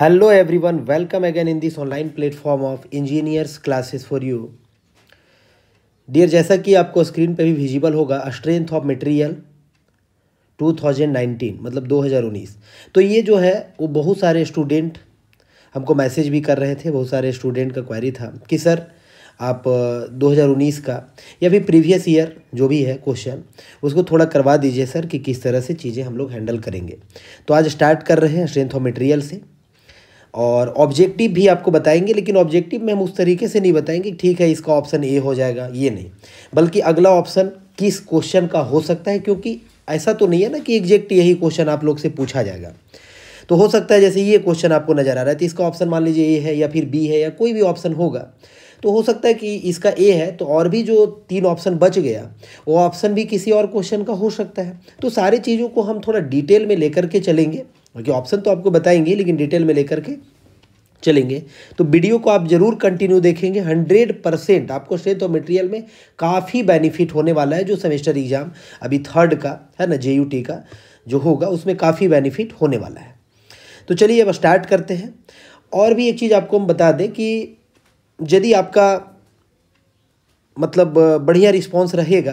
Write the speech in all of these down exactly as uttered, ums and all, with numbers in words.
Hello everyone, welcome again in this online platform of Engineers Classes four u. Dear, जैसा कि आपको screen पे भी विजिबल होगा, स्ट्रेंथ ऑफ मटेरियल दो हज़ार उन्नीस मतलब दो हज़ार उन्नीस. तो ये जो है वो बहुत सारे स्टूडेंट हमको मैसेज भी कर रहे थे. बहुत सारे स्टूडेंट का क्वेरी था कि सर आप दो हज़ार उन्नीस का या फिर प्रीवियस ईयर जो भी है क्वेश्चन उसको थोड़ा करवा दीजिए सर कि किस तरह से चीज़ें हम लोग हैंडल करेंगे. तो आज स्टार्ट कर रहे हैं स्ट्रेंथ ऑफ मटेरियल से और ऑब्जेक्टिव भी आपको बताएंगे, लेकिन ऑब्जेक्टिव में हम उस तरीके से नहीं बताएंगे ठीक है इसका ऑप्शन ए हो जाएगा, ये नहीं, बल्कि अगला ऑप्शन किस क्वेश्चन का हो सकता है, क्योंकि ऐसा तो नहीं है ना कि एग्जैक्ट यही क्वेश्चन आप लोग से पूछा जाएगा. तो हो सकता है जैसे ये क्वेश्चन आपको नज़र आ रहा है तो इसका ऑप्शन मान लीजिए ए है या फिर बी है या कोई भी ऑप्शन होगा. तो हो सकता है कि इसका ए है तो और भी जो तीन ऑप्शन बच गया वो ऑप्शन भी किसी और क्वेश्चन का हो सकता है. तो सारी चीज़ों को हम थोड़ा डिटेल में लेकर के चलेंगे. ओके, ऑप्शन तो आपको बताएंगे लेकिन डिटेल में लेकर के चलेंगे. तो वीडियो को आप जरूर कंटिन्यू देखेंगे. हंड्रेड परसेंट आपको स्ट्रेंथ ऑफ मटेरियल में काफ़ी बेनिफिट होने वाला है. जो सेमेस्टर एग्जाम अभी थर्ड का है ना, जे यू टी का जो होगा, उसमें काफ़ी बेनिफिट होने वाला है. तो चलिए अब स्टार्ट करते हैं. और भी एक चीज़ आपको हम बता दें कि यदि आपका मतलब बढ़िया रिस्पॉन्स रहेगा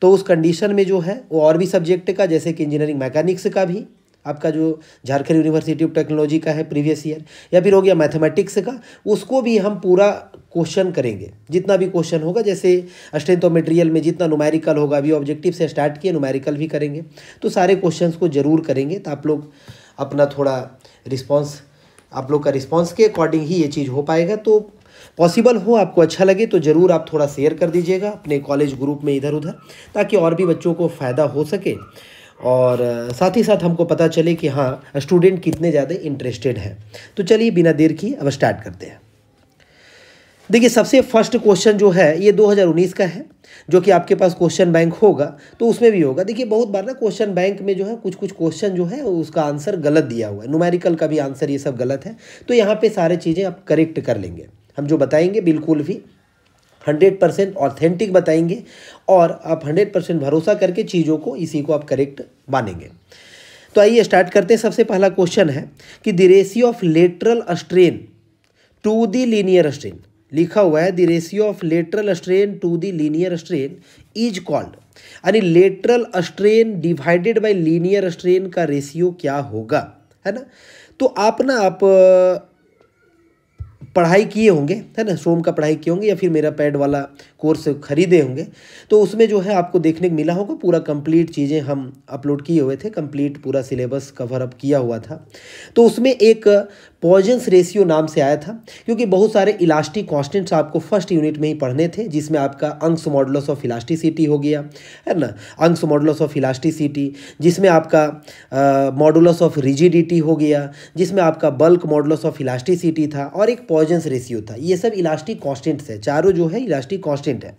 तो उस कंडीशन में जो है वो और भी सब्जेक्ट का, जैसे कि इंजीनियरिंग मैकेनिक्स का भी आपका जो झारखंड यूनिवर्सिटी ऑफ टेक्नोलॉजी का है प्रीवियस ईयर, या फिर हो गया मैथमेटिक्स का, उसको भी हम पूरा क्वेश्चन करेंगे. जितना भी क्वेश्चन होगा, जैसे स्ट्रेंथ ऑफ मटेरियल में जितना न्यूमेरिकल होगा, अभी ऑब्जेक्टिव से स्टार्ट किए, न्यूमेरिकल भी करेंगे. तो सारे क्वेश्चंस को जरूर करेंगे तो आप लोग अपना थोड़ा रिस्पॉन्स, आप लोग का रिस्पॉन्स के अकॉर्डिंग ही ये चीज़ हो पाएगा. तो पॉसिबल हो, आपको अच्छा लगे तो ज़रूर आप थोड़ा शेयर कर दीजिएगा अपने कॉलेज ग्रुप में इधर उधर, ताकि और भी बच्चों को फ़ायदा हो सके और साथ ही साथ हमको पता चले कि हाँ स्टूडेंट कितने ज़्यादा इंटरेस्टेड हैं. तो चलिए बिना देर किए अब स्टार्ट करते हैं. देखिए, सबसे फर्स्ट क्वेश्चन जो है ये दो हज़ार उन्नीस का है, जो कि आपके पास क्वेश्चन बैंक होगा तो उसमें भी होगा. देखिए, बहुत बार ना क्वेश्चन बैंक में जो है कुछ कुछ क्वेश्चन जो है उसका आंसर गलत दिया हुआ है, न्यूमेरिकल का भी आंसर ये सब गलत है. तो यहाँ पे सारी चीज़ें आप करेक्ट कर लेंगे. हम जो बताएंगे बिल्कुल भी हंड्रेड परसेंट ऑथेंटिक बताएंगे और आप हंड्रेड परसेंट भरोसा करके चीज़ों को, इसी को आप करेक्ट मानेंगे. तो आइए स्टार्ट करते हैं. सबसे पहला क्वेश्चन है कि the ratio of lateral strain to the linear strain, लिखा हुआ है the ratio of lateral strain to the linear strain is called, यानी lateral strain divided by linear strain का रेशियो क्या होगा, है ना. तो आप ना आप पढ़ाई किए होंगे, है ना, सोम का पढ़ाई किए होंगे या फिर मेरा पैड वाला कोर्स खरीदे होंगे, तो उसमें जो है आपको देखने को मिला होगा पूरा कंप्लीट चीज़ें हम अपलोड किए हुए थे. कंप्लीट पूरा सिलेबस कवर अप किया हुआ था. तो उसमें एक पॉइजन्स रेशियो नाम से आया था, क्योंकि बहुत सारे इलास्टिक कॉन्स्टेंट्स आपको फर्स्ट यूनिट में ही पढ़ने थे, जिसमें आपका यंग्स मॉडुलस ऑफ इलास्टिसिटी हो गया, है ना, यंग्स मॉडुलस ऑफ इलास्टिसिटी, जिसमें आपका मॉडुलस ऑफ रिजिडिटी हो गया, जिसमें आपका बल्क मॉडुलस ऑफ इलास्टिसिटी था और एक पॉइजन्स रेशियो था. ये सब इलास्टिक कॉन्स्टेंट्स है, चारों जो है इलास्टिक कॉन्स्टेंट है.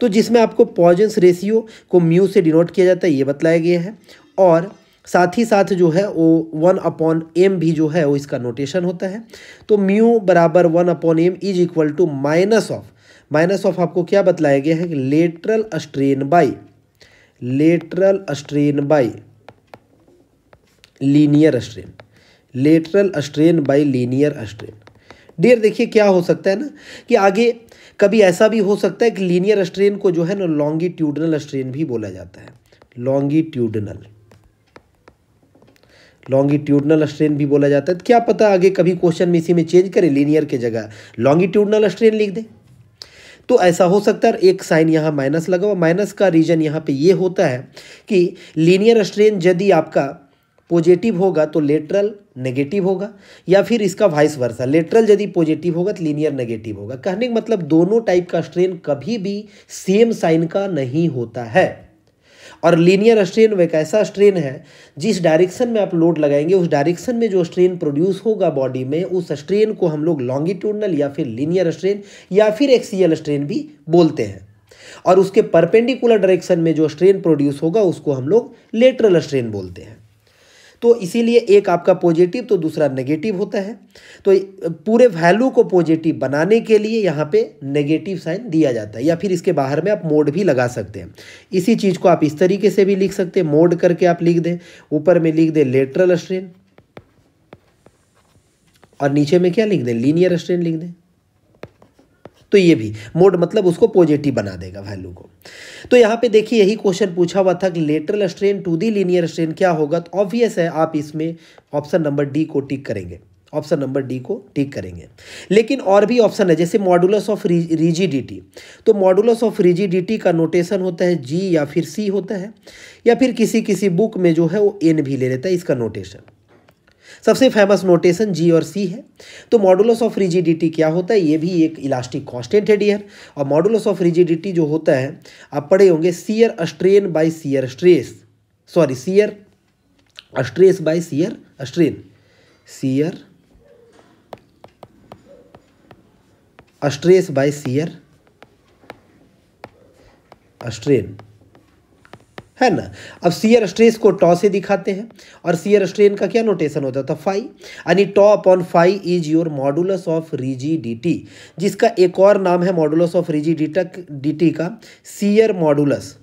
तो जिसमें आपको पॉइजन्स रेशियो को म्यू से डिनोट किया जाता है, ये बतलाया गया है. और साथ ही साथ जो है वो वन अपॉन एम भी जो है वो इसका नोटेशन होता है. तो म्यू बराबर one upon m is equal to minus of, minus of आपको क्या बतलाया गया है, lateral strain by, lateral strain by linear strain, lateral strain by linear strain. Dear देखिए क्या हो सकता है ना कि आगे कभी ऐसा भी हो सकता है कि लीनियर स्ट्रेन को जो है ना लॉन्गिट्यूडनल स्ट्रेन भी बोला जाता है, लॉन्गिट्यूडनल, लॉन्गिट्यूडनल स्ट्रेन भी बोला जाता है. क्या पता आगे कभी क्वेश्चन में इसी में चेंज करें, लीनियर के जगह लॉन्गिट्यूडनल स्ट्रेन लिख दें, तो ऐसा हो सकता है. एक साइन यहाँ माइनस लगा हुआ, माइनस का रीजन यहाँ पे ये होता है कि लीनियर स्ट्रेन यदि आपका पॉजिटिव होगा तो लेटरल नेगेटिव होगा, या फिर इसका वाइस वर्सा, लेटरल यदि पॉजिटिव होगा तो लीनियर नेगेटिव होगा. कहने का मतलब दोनों टाइप का स्ट्रेन कभी भी सेम साइन का नहीं होता है. और लीनियर स्ट्रेन एक ऐसा स्ट्रेन है जिस डायरेक्शन में आप लोड लगाएंगे उस डायरेक्शन में जो स्ट्रेन प्रोड्यूस होगा बॉडी में, उस स्ट्रेन को हम लोग लॉन्गिट्यूडनल या फिर लीनियर स्ट्रेन या फिर एक्सियल स्ट्रेन भी बोलते हैं. और उसके परपेंडिकुलर डायरेक्शन में जो स्ट्रेन प्रोड्यूस होगा उसको हम लोग लेटरल स्ट्रेन बोलते हैं. तो इसीलिए एक आपका पॉजिटिव तो दूसरा नेगेटिव होता है. तो पूरे वैल्यू को पॉजिटिव बनाने के लिए यहाँ पे नेगेटिव साइन दिया जाता है, या फिर इसके बाहर में आप मोड भी लगा सकते हैं. इसी चीज़ को आप इस तरीके से भी लिख सकते हैं, मोड करके आप लिख दें, ऊपर में लिख दें लेटरल स्ट्रेन और नीचे में क्या लिख दें, लीनियर स्ट्रेन लिख दें, तो ये भी मोड मतलब उसको पॉजिटिव बना देगा वैल्यू को। तो यहाँ पे देखिए यही क्वेश्चन पूछा हुआ था कि lateral strain to the linear strain क्या होगा, तो ऑब्वियस है आप इसमें ऑप्शन नंबर डी को टिक करेंगे, ऑप्शन नंबर डी को टिक करेंगे। लेकिन और भी ऑप्शन है, जैसे मॉडुलस ऑफ रिजिडिटी, तो मॉडुलस ऑफ रिजिडिटी का नोटेशन होता है जी या फिर सी होता है, या फिर किसी किसी बुक में जो है वो एन भी ले लेता है इसका नोटेशन। सबसे फेमस नोटेशन जी और सी है। तो मॉडुलस ऑफ रिजिडिटी क्या होता है, ये भी एक इलास्टिक कांस्टेंट है डियर। और मॉडुलस ऑफ रिजिडिटी जो होता है आप पढ़े होंगे shear strain by shear stress, sorry shear stress by shear strain, shear stress by shear strain, है ना। अब शियर स्ट्रेस को टॉ से दिखाते हैं और शियर स्ट्रेन का क्या नोटेशन होता था, फाई, यानी tau upon phi is your modulus of rigidity, जिसका एक और नाम है मॉडुलस ऑफ रिजिडिटी का शियर मॉडुलस,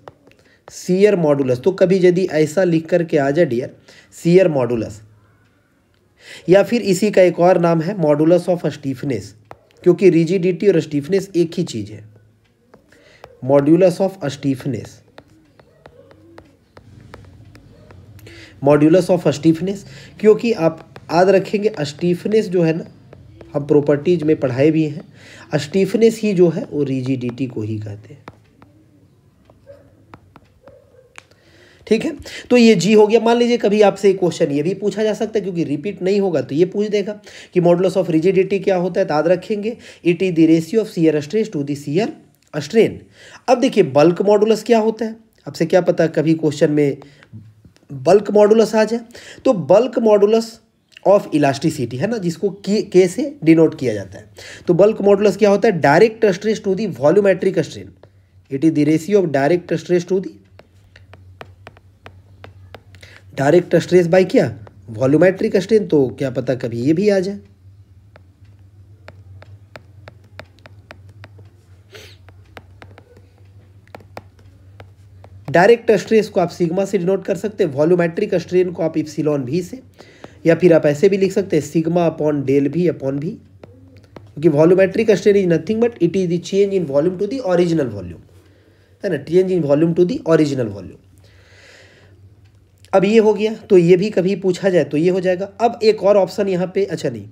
शियर मॉडुलस। तो कभी यदि ऐसा लिख करके आ जाए डियर शियर मॉडुलस, या फिर इसी का एक और नाम है मॉडुलस ऑफ स्टीफनेस, क्योंकि रिजिडिटी और स्टीफनेस एक ही चीज है, modulus of stiffness, modulus of stiffness. क्योंकि आप याद रखेंगे स्टीफनेस जो है ना, हम प्रॉपर्टीज में पढ़ाए भी हैं, स्टीफनेस ही जो है वो रिजिडिटी को ही कहते हैं, ठीक है। तो ये जी हो गया। मान लीजिए कभी आपसे क्वेश्चन ये भी पूछा जा सकता है, क्योंकि रिपीट नहीं होगा तो ये पूछ देगा कि मॉडुलस ऑफ रिजिडिटी क्या होता है, तो याद रखेंगे it is the ratio of shear stress to the shear strain. अब देखिए बल्क मॉडुलस क्या होता है, आपसे क्या पता कभी क्वेश्चन में बल्क मॉडुलस आ जाए। तो बल्क मॉडुलस ऑफ इलास्टिसिटी है ना, जिसको के से डिनोट किया जाता है। तो बल्क मॉडुलस क्या होता है, direct stress to the volumetric strain, it is the ratio of direct stress to the direct stress by क्या, वॉल्यूमेट्रिक स्ट्रेन। तो क्या पता कभी ये भी आ जाए, डायरेक्ट स्ट्रेस को आप सिग्मा से डिनोट कर सकते हैं, वॉल्यूमेट्रिक स्ट्रेन को आप इप्सिलॉन भी से, या फिर आप ऐसे भी लिख सकते हैं sigma upon del V upon V, क्योंकि volumetric strain is nothing but it is the change in volume to the original volume, है ना, change in volume to the original volume. अब ये हो गया, तो ये भी कभी पूछा जाए तो ये हो जाएगा। अब एक और ऑप्शन यहाँ पे, अच्छा नहीं,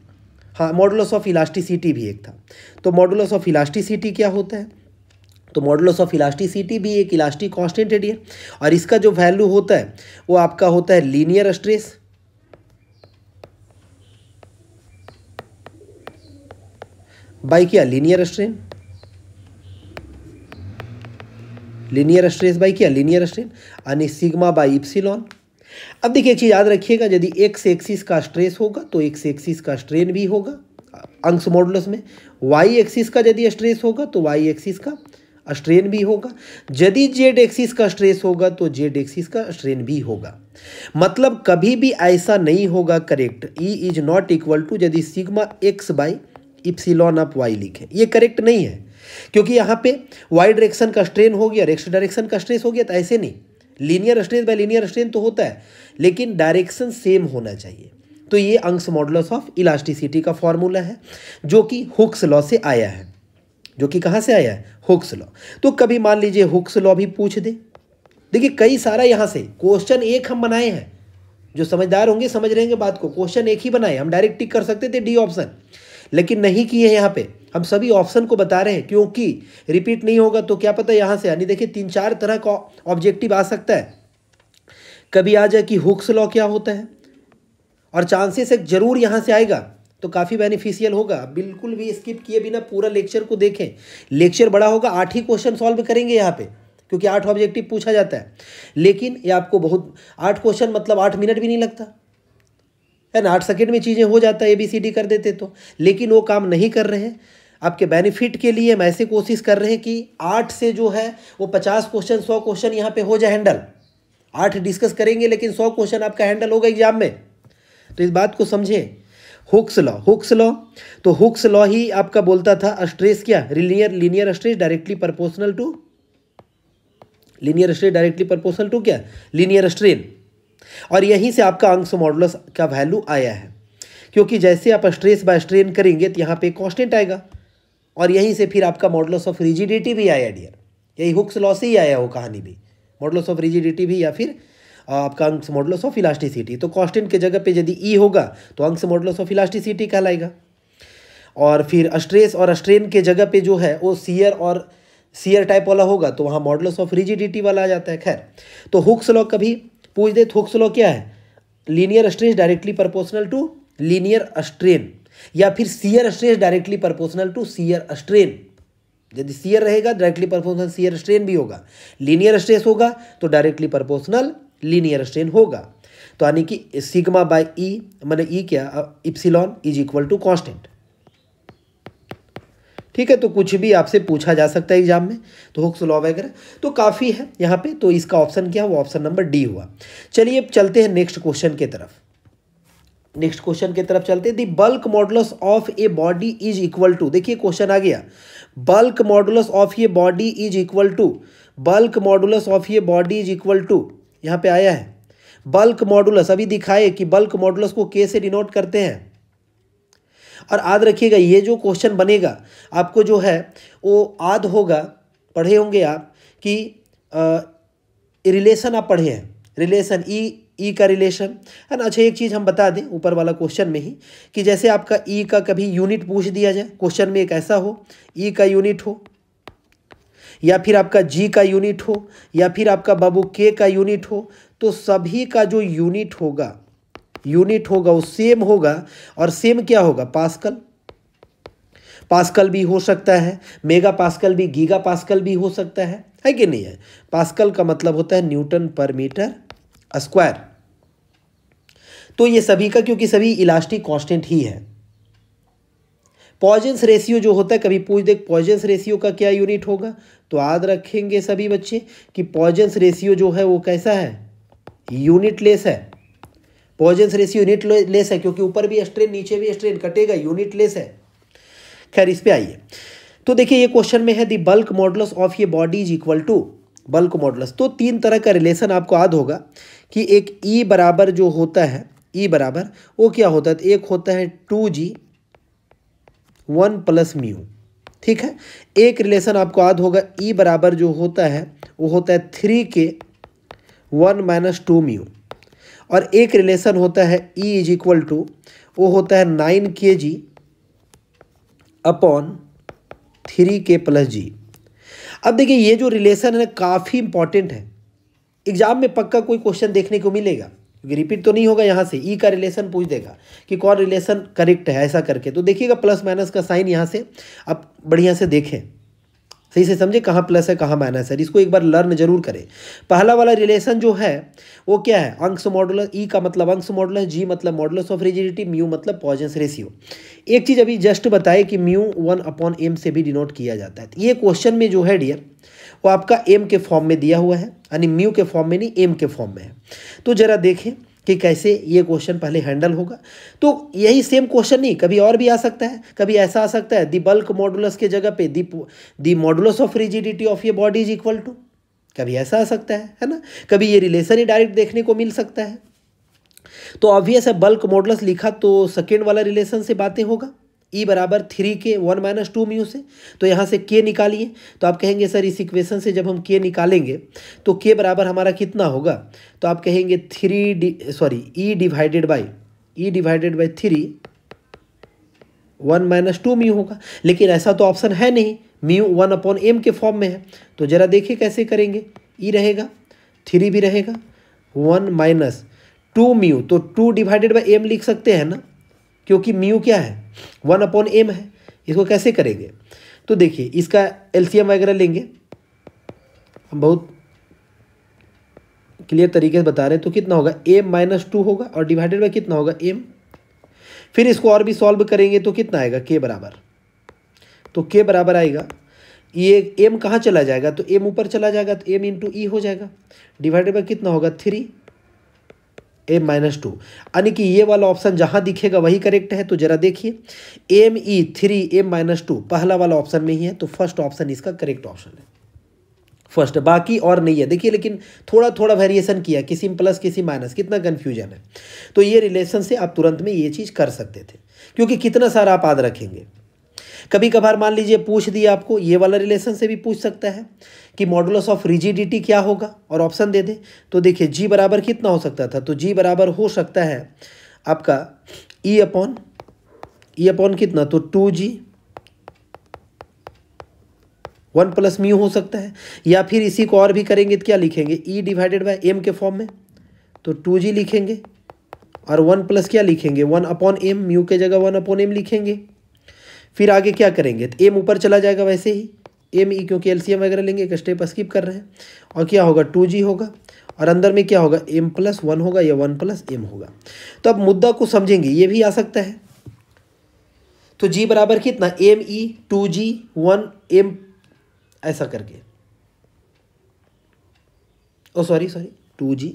हाँ मॉडुलस ऑफ इलास्टिसिटी भी एक था। तो मॉडुलस ऑफ इलास्टिसिटी क्या होता है, तो मॉडुलस ऑफ इलास्टिसिटी भी एक इलास्टिक कांस्टेंट है डियर, और इसका जो वैल्यू होता है वो आपका होता है लीनियर स्ट्रेस, बाय क्या, linear strain, linear stress by क्या, लीनियर स्ट्रेन, यानी सिग्मा बाय इप्सिलॉन। अब देखिए एक चीज याद रखिएगा, यदि एक्स एक्सिस का स्ट्रेस होगा तो एक्स एक्सिस का स्ट्रेन भी होगा अंश मॉडुलस में, वाई एक्सिस का यदि स्ट्रेस होगा तो वाई एक्सिस का स्ट्रेन भी होगा, यदि जेड एक्सिस का स्ट्रेस होगा तो जेड एक्सिस का स्ट्रेन भी होगा। मतलब कभी भी ऐसा नहीं होगा correct E is not equal to यदि सिग्मा एक्स बाई इप्सिलॉन आप वाई लिखें, ये करेक्ट नहीं है, क्योंकि यहाँ पे वाई डायरेक्शन का स्ट्रेन हो गया और एक्स डायरेक्शन का स्ट्रेस हो गया, तो ऐसे नहीं, linear stress by linear strain तो होता है लेकिन डायरेक्शन सेम होना चाहिए। तो ये अंश मॉडुलस ऑफ इलास्टिसिटी का फॉर्मूला है जो कि हुक्स लॉ से आया है, जो कि कहाँ से आया है, हुक्स लॉ। तो कभी मान लीजिए हुक्स लॉ भी पूछ दे, देखिए कई सारा यहाँ से क्वेश्चन एक हम बनाए हैं, जो समझदार होंगे समझ रहेंगे बात को, क्वेश्चन एक ही बनाए, हम डायरेक्ट टिक कर सकते थे डी ऑप्शन, लेकिन नहीं किए हैं। यहाँ पे हम सभी ऑप्शन को बता रहे हैं क्योंकि रिपीट नहीं होगा, तो क्या पता यहाँ से यानी देखिए तीन चार तरह का ऑब्जेक्टिव आ सकता है। कभी आ जाए कि हुक्स लॉ क्या होता है, और चांसेस एक जरूर यहाँ से आएगा, तो काफ़ी बेनिफिशियल होगा। बिल्कुल भी स्किप किए बिना पूरा लेक्चर को देखें, लेक्चर बड़ा होगा, आठ ही क्वेश्चन सॉल्व करेंगे यहाँ पे, क्योंकि आठ ऑब्जेक्टिव पूछा जाता है, लेकिन ये आपको बहुत, आठ क्वेश्चन मतलब आठ मिनट भी नहीं लगता है ना, आठ सेकेंड में चीज़ें हो जाता है, ए बी सी डी कर देते तो, लेकिन वो काम नहीं कर रहे हैं। आपके बेनिफिट के लिए हम ऐसे कोशिश कर रहे हैं कि आठ से जो है वो पचास क्वेश्चन सौ क्वेश्चन यहाँ पर हो जाए हैंडल, आठ डिस्कस करेंगे लेकिन सौ क्वेश्चन आपका हैंडल होगा एग्जाम में, तो इस बात को समझें। हुक्स लॉ, हुक्स लॉ तो हुक्स लॉ ही आपका बोलता था स्ट्रेस क्या, linear linear stress directly proportional to linear stress directly proportional to क्या, लीनियर स्ट्रेन, और यहीं से आपका अंश मॉडुलस का वैल्यू आया है। क्योंकि जैसे आप स्ट्रेस बाय स्ट्रेन करेंगे तो यहाँ पे कॉन्स्टेंट आएगा और यहीं से फिर आपका मॉडुलस ऑफ रिजिडिटी भी आया डियर, यही हुक्स लॉ से ही आया वो कहानी भी, मॉडुलस ऑफ रिजिडिटी भी या फिर आपका अंक्स मॉडुलस ऑफ इलास्टिसिटी। तो कॉन्स्टेंट के जगह पे यदि ई होगा तो अंक्स मॉडुलस ऑफ इलास्टिसिटी कहलाएगा। और फिर स्ट्रेस और स्ट्रेन के जगह पे जो है वो शियर और शियर टाइप वाला होगा तो वहाँ मॉडुलस ऑफ रिजिडिटी वाला आ जाता है। खैर, तो हुक्स लॉ कभी पूछ दे, हुक्स लॉ क्या है? Linear stress directly proportional to linear strain, या फिर shear stress directly proportional to shear strain. यदि शियर रहेगा डायरेक्टली प्रोपोर्शनल शियर स्ट्रेन भी होगा, लीनियर स्ट्रेस होगा तो डायरेक्टली प्रोपोर्शनल लीनियर स्ट्रेन होगा। तो यानी कि सिग्मा बाय ई, मैंने ई क्या, epsilon is equal to constant. ठीक है, तो कुछ भी आपसे पूछा जा सकता है एग्जाम में, तो हुक्स लॉ वगैरह तो काफ़ी है यहाँ पे। तो इसका ऑप्शन क्या है? वो ऑप्शन नंबर डी हुआ। चलिए चलते हैं नेक्स्ट क्वेश्चन की तरफ। नेक्स्ट क्वेश्चन की तरफ चलते हैं। The bulk modulus of a body is equal to, देखिए क्वेश्चन आ गया, bulk modulus of a body is equal to, bulk modulus of a body is equal to यहाँ पे आया है बल्क मॉडुलस। अभी दिखाए कि बल्क मॉडुलस को के से डिनोट करते हैं। और याद रखिएगा ये जो क्वेश्चन बनेगा आपको जो है वो याद होगा, पढ़े होंगे आप कि आ, रिलेशन आप पढ़े हैं, रिलेशन ई ई का रिलेशन है ना। अच्छा एक चीज़ हम बता दें ऊपर वाला क्वेश्चन में ही कि जैसे आपका ई का कभी यूनिट पूछ दिया जाए क्वेश्चन में, एक ऐसा हो ई का यूनिट हो, या फिर आपका जी का यूनिट हो, या फिर आपका बाबू के का यूनिट हो, तो सभी का जो यूनिट होगा, यूनिट होगा वो सेम होगा। और सेम क्या होगा? पास्कल, पास्कल भी हो सकता है, मेगा पास्कल भी, गीगा पास्कल भी हो सकता है, है कि नहीं है? पास्कल का मतलब होता है न्यूटन पर मीटर स्क्वायर। तो ये सभी का, क्योंकि सभी इलास्टिक कांस्टेंट ही है। पॉइजन्स रेशियो जो होता है, कभी पूछ दे पॉइजन्स रेशियो का क्या यूनिट होगा, तो याद रखेंगे सभी बच्चे कि पॉइजन्स रेशियो जो है वो कैसा है? यूनिटलेस है। पॉइजन्स रेशियो यूनिट लेस है क्योंकि ऊपर भी स्ट्रेन नीचे भी स्ट्रेन कटेगा, यूनिटलेस है। खैर इस पे आइए, तो देखिए ये क्वेश्चन में है दी बल्क मॉडुलस ऑफ ये body is equal to bulk modulus. तो तीन तरह का रिलेशन आपको याद होगा कि एक ई बराबर जो होता है, ई बराबर वो क्या होता है? एक होता है two G one plus mu, ठीक है। एक रिलेशन आपको याद होगा ई बराबर जो होता है वो होता है थ्री के वन माइनस टू म्यू। और एक रिलेशन होता है E इज इक्वल टू, वो होता है nine K G upon three K plus G. अब देखिए ये जो रिलेशन है काफ़ी इंपॉर्टेंट है, एग्जाम में पक्का कोई क्वेश्चन देखने को मिलेगा क्योंकि रिपीट तो नहीं होगा। यहाँ से E का रिलेशन पूछ देगा कि कौन रिलेशन करेक्ट है ऐसा करके। तो देखिएगा प्लस माइनस का साइन यहाँ से आप बढ़िया से देखें, सही से समझे कहाँ प्लस है कहाँ माइनस है, इसको एक बार लर्न जरूर करें। पहला वाला रिलेशन जो है वो क्या है? अंक्स मॉडुलस, ई का मतलब अंक्स मॉडुलस, जी मतलब मॉडुलस ऑफ रिजिडिटी, म्यू मतलब पॉइजन्स रेशियो। एक चीज़ अभी जस्ट बताए कि म्यू वन अपॉन एम से भी डिनोट किया जाता है। ये क्वेश्चन में जो है डियर वो आपका एम के फॉर्म में दिया हुआ है, यानी म्यू के फॉर्म में नहीं एम के फॉर्म में है। तो जरा देखें कि कैसे ये क्वेश्चन पहले हैंडल होगा। तो यही सेम क्वेश्चन नहीं, कभी और भी आ सकता है, कभी ऐसा आ सकता है दी बल्क मॉडुलस के जगह पे the the modulus of rigidity of ये बॉडी इज इक्वल टू, कभी ऐसा आ सकता है है ना। कभी ये रिलेशन ही डायरेक्ट देखने को मिल सकता है। तो ऑब्वियस है बल्क मॉडुलस लिखा तो सेकेंड वाला रिलेशन से बातें होगा, ई बराबर थ्री के वन माइनस टू म्यू से। तो यहाँ से के निकालिए, तो आप कहेंगे सर इस इक्वेशन से जब हम के निकालेंगे तो के बराबर हमारा कितना होगा? तो आप कहेंगे three D sorry E divided by E divided by three one minus two mu होगा। लेकिन ऐसा तो ऑप्शन है नहीं, म्यू वन अपॉन एम के फॉर्म में है। तो ज़रा देखिए कैसे करेंगे, ई रहेगा थ्री भी रहेगा वन माइनस टू म्यू, तो टू डिवाइडेड बाई एम लिख सकते हैं ना, क्योंकि म्यू क्या है वन अपॉन एम है। इसको कैसे करेंगे? तो देखिए इसका एलसीएम वगैरह लेंगे, हम बहुत क्लियर तरीके से बता रहे हैं। तो कितना होगा? एम माइनस टू होगा और डिवाइडेड बाय कितना होगा? एम। फिर इसको और भी सॉल्व करेंगे तो कितना आएगा? के बराबर, तो के बराबर आएगा, ये एम कहाँ चला जाएगा? तो एम ऊपर चला जाएगा, तो एम इंटू ई हो जाएगा, डिवाइडेड बाय कितना होगा? Three M minus two. यानी कि ये वाला ऑप्शन जहाँ दिखेगा वही करेक्ट है। तो जरा देखिए M E three M minus two पहला वाला ऑप्शन में ही है, तो फर्स्ट ऑप्शन इसका करेक्ट ऑप्शन है। फर्स्ट, बाकी और नहीं है। देखिए लेकिन थोड़ा थोड़ा वेरिएशन किया, किसी में प्लस किसी माइनस, कितना कन्फ्यूजन है। तो ये रिलेशन से आप तुरंत में ये चीज़ कर सकते थे, क्योंकि कितना सारा आप याद रखेंगे। कभी कभार मान लीजिए पूछ दिया आपको, ये वाला रिलेशन से भी पूछ सकता है कि मॉडुलस ऑफ रिजिडिटी क्या होगा और ऑप्शन दे दे। तो देखिए जी बराबर कितना हो सकता था, तो जी बराबर हो सकता है आपका ई अपॉन ई अपॉन कितना, तो two G one plus mu हो सकता है। या फिर इसी को और भी करेंगे तो क्या लिखेंगे, ई डिवाइडेड बाय एम के फॉर्म में, तो टू जी लिखेंगे और वन प्लस क्या लिखेंगे, वन अपॉन एम, म्यू के जगह वन अपॉन एम लिखेंगे। फिर आगे क्या करेंगे, तो एम ऊपर चला जाएगा वैसे ही, एम ई क्योंकि एलसीएम वगैरह लेंगे, एक स्टेप स्किप कर रहे हैं। और क्या होगा, टू जी होगा और अंदर में क्या होगा, एम प्लस वन होगा या वन प्लस एम होगा। तो अब मुद्दा को समझेंगे, ये भी आ सकता है। तो जी बराबर कितना, M E two G one M, ऐसा करके, oh sorry sorry two G,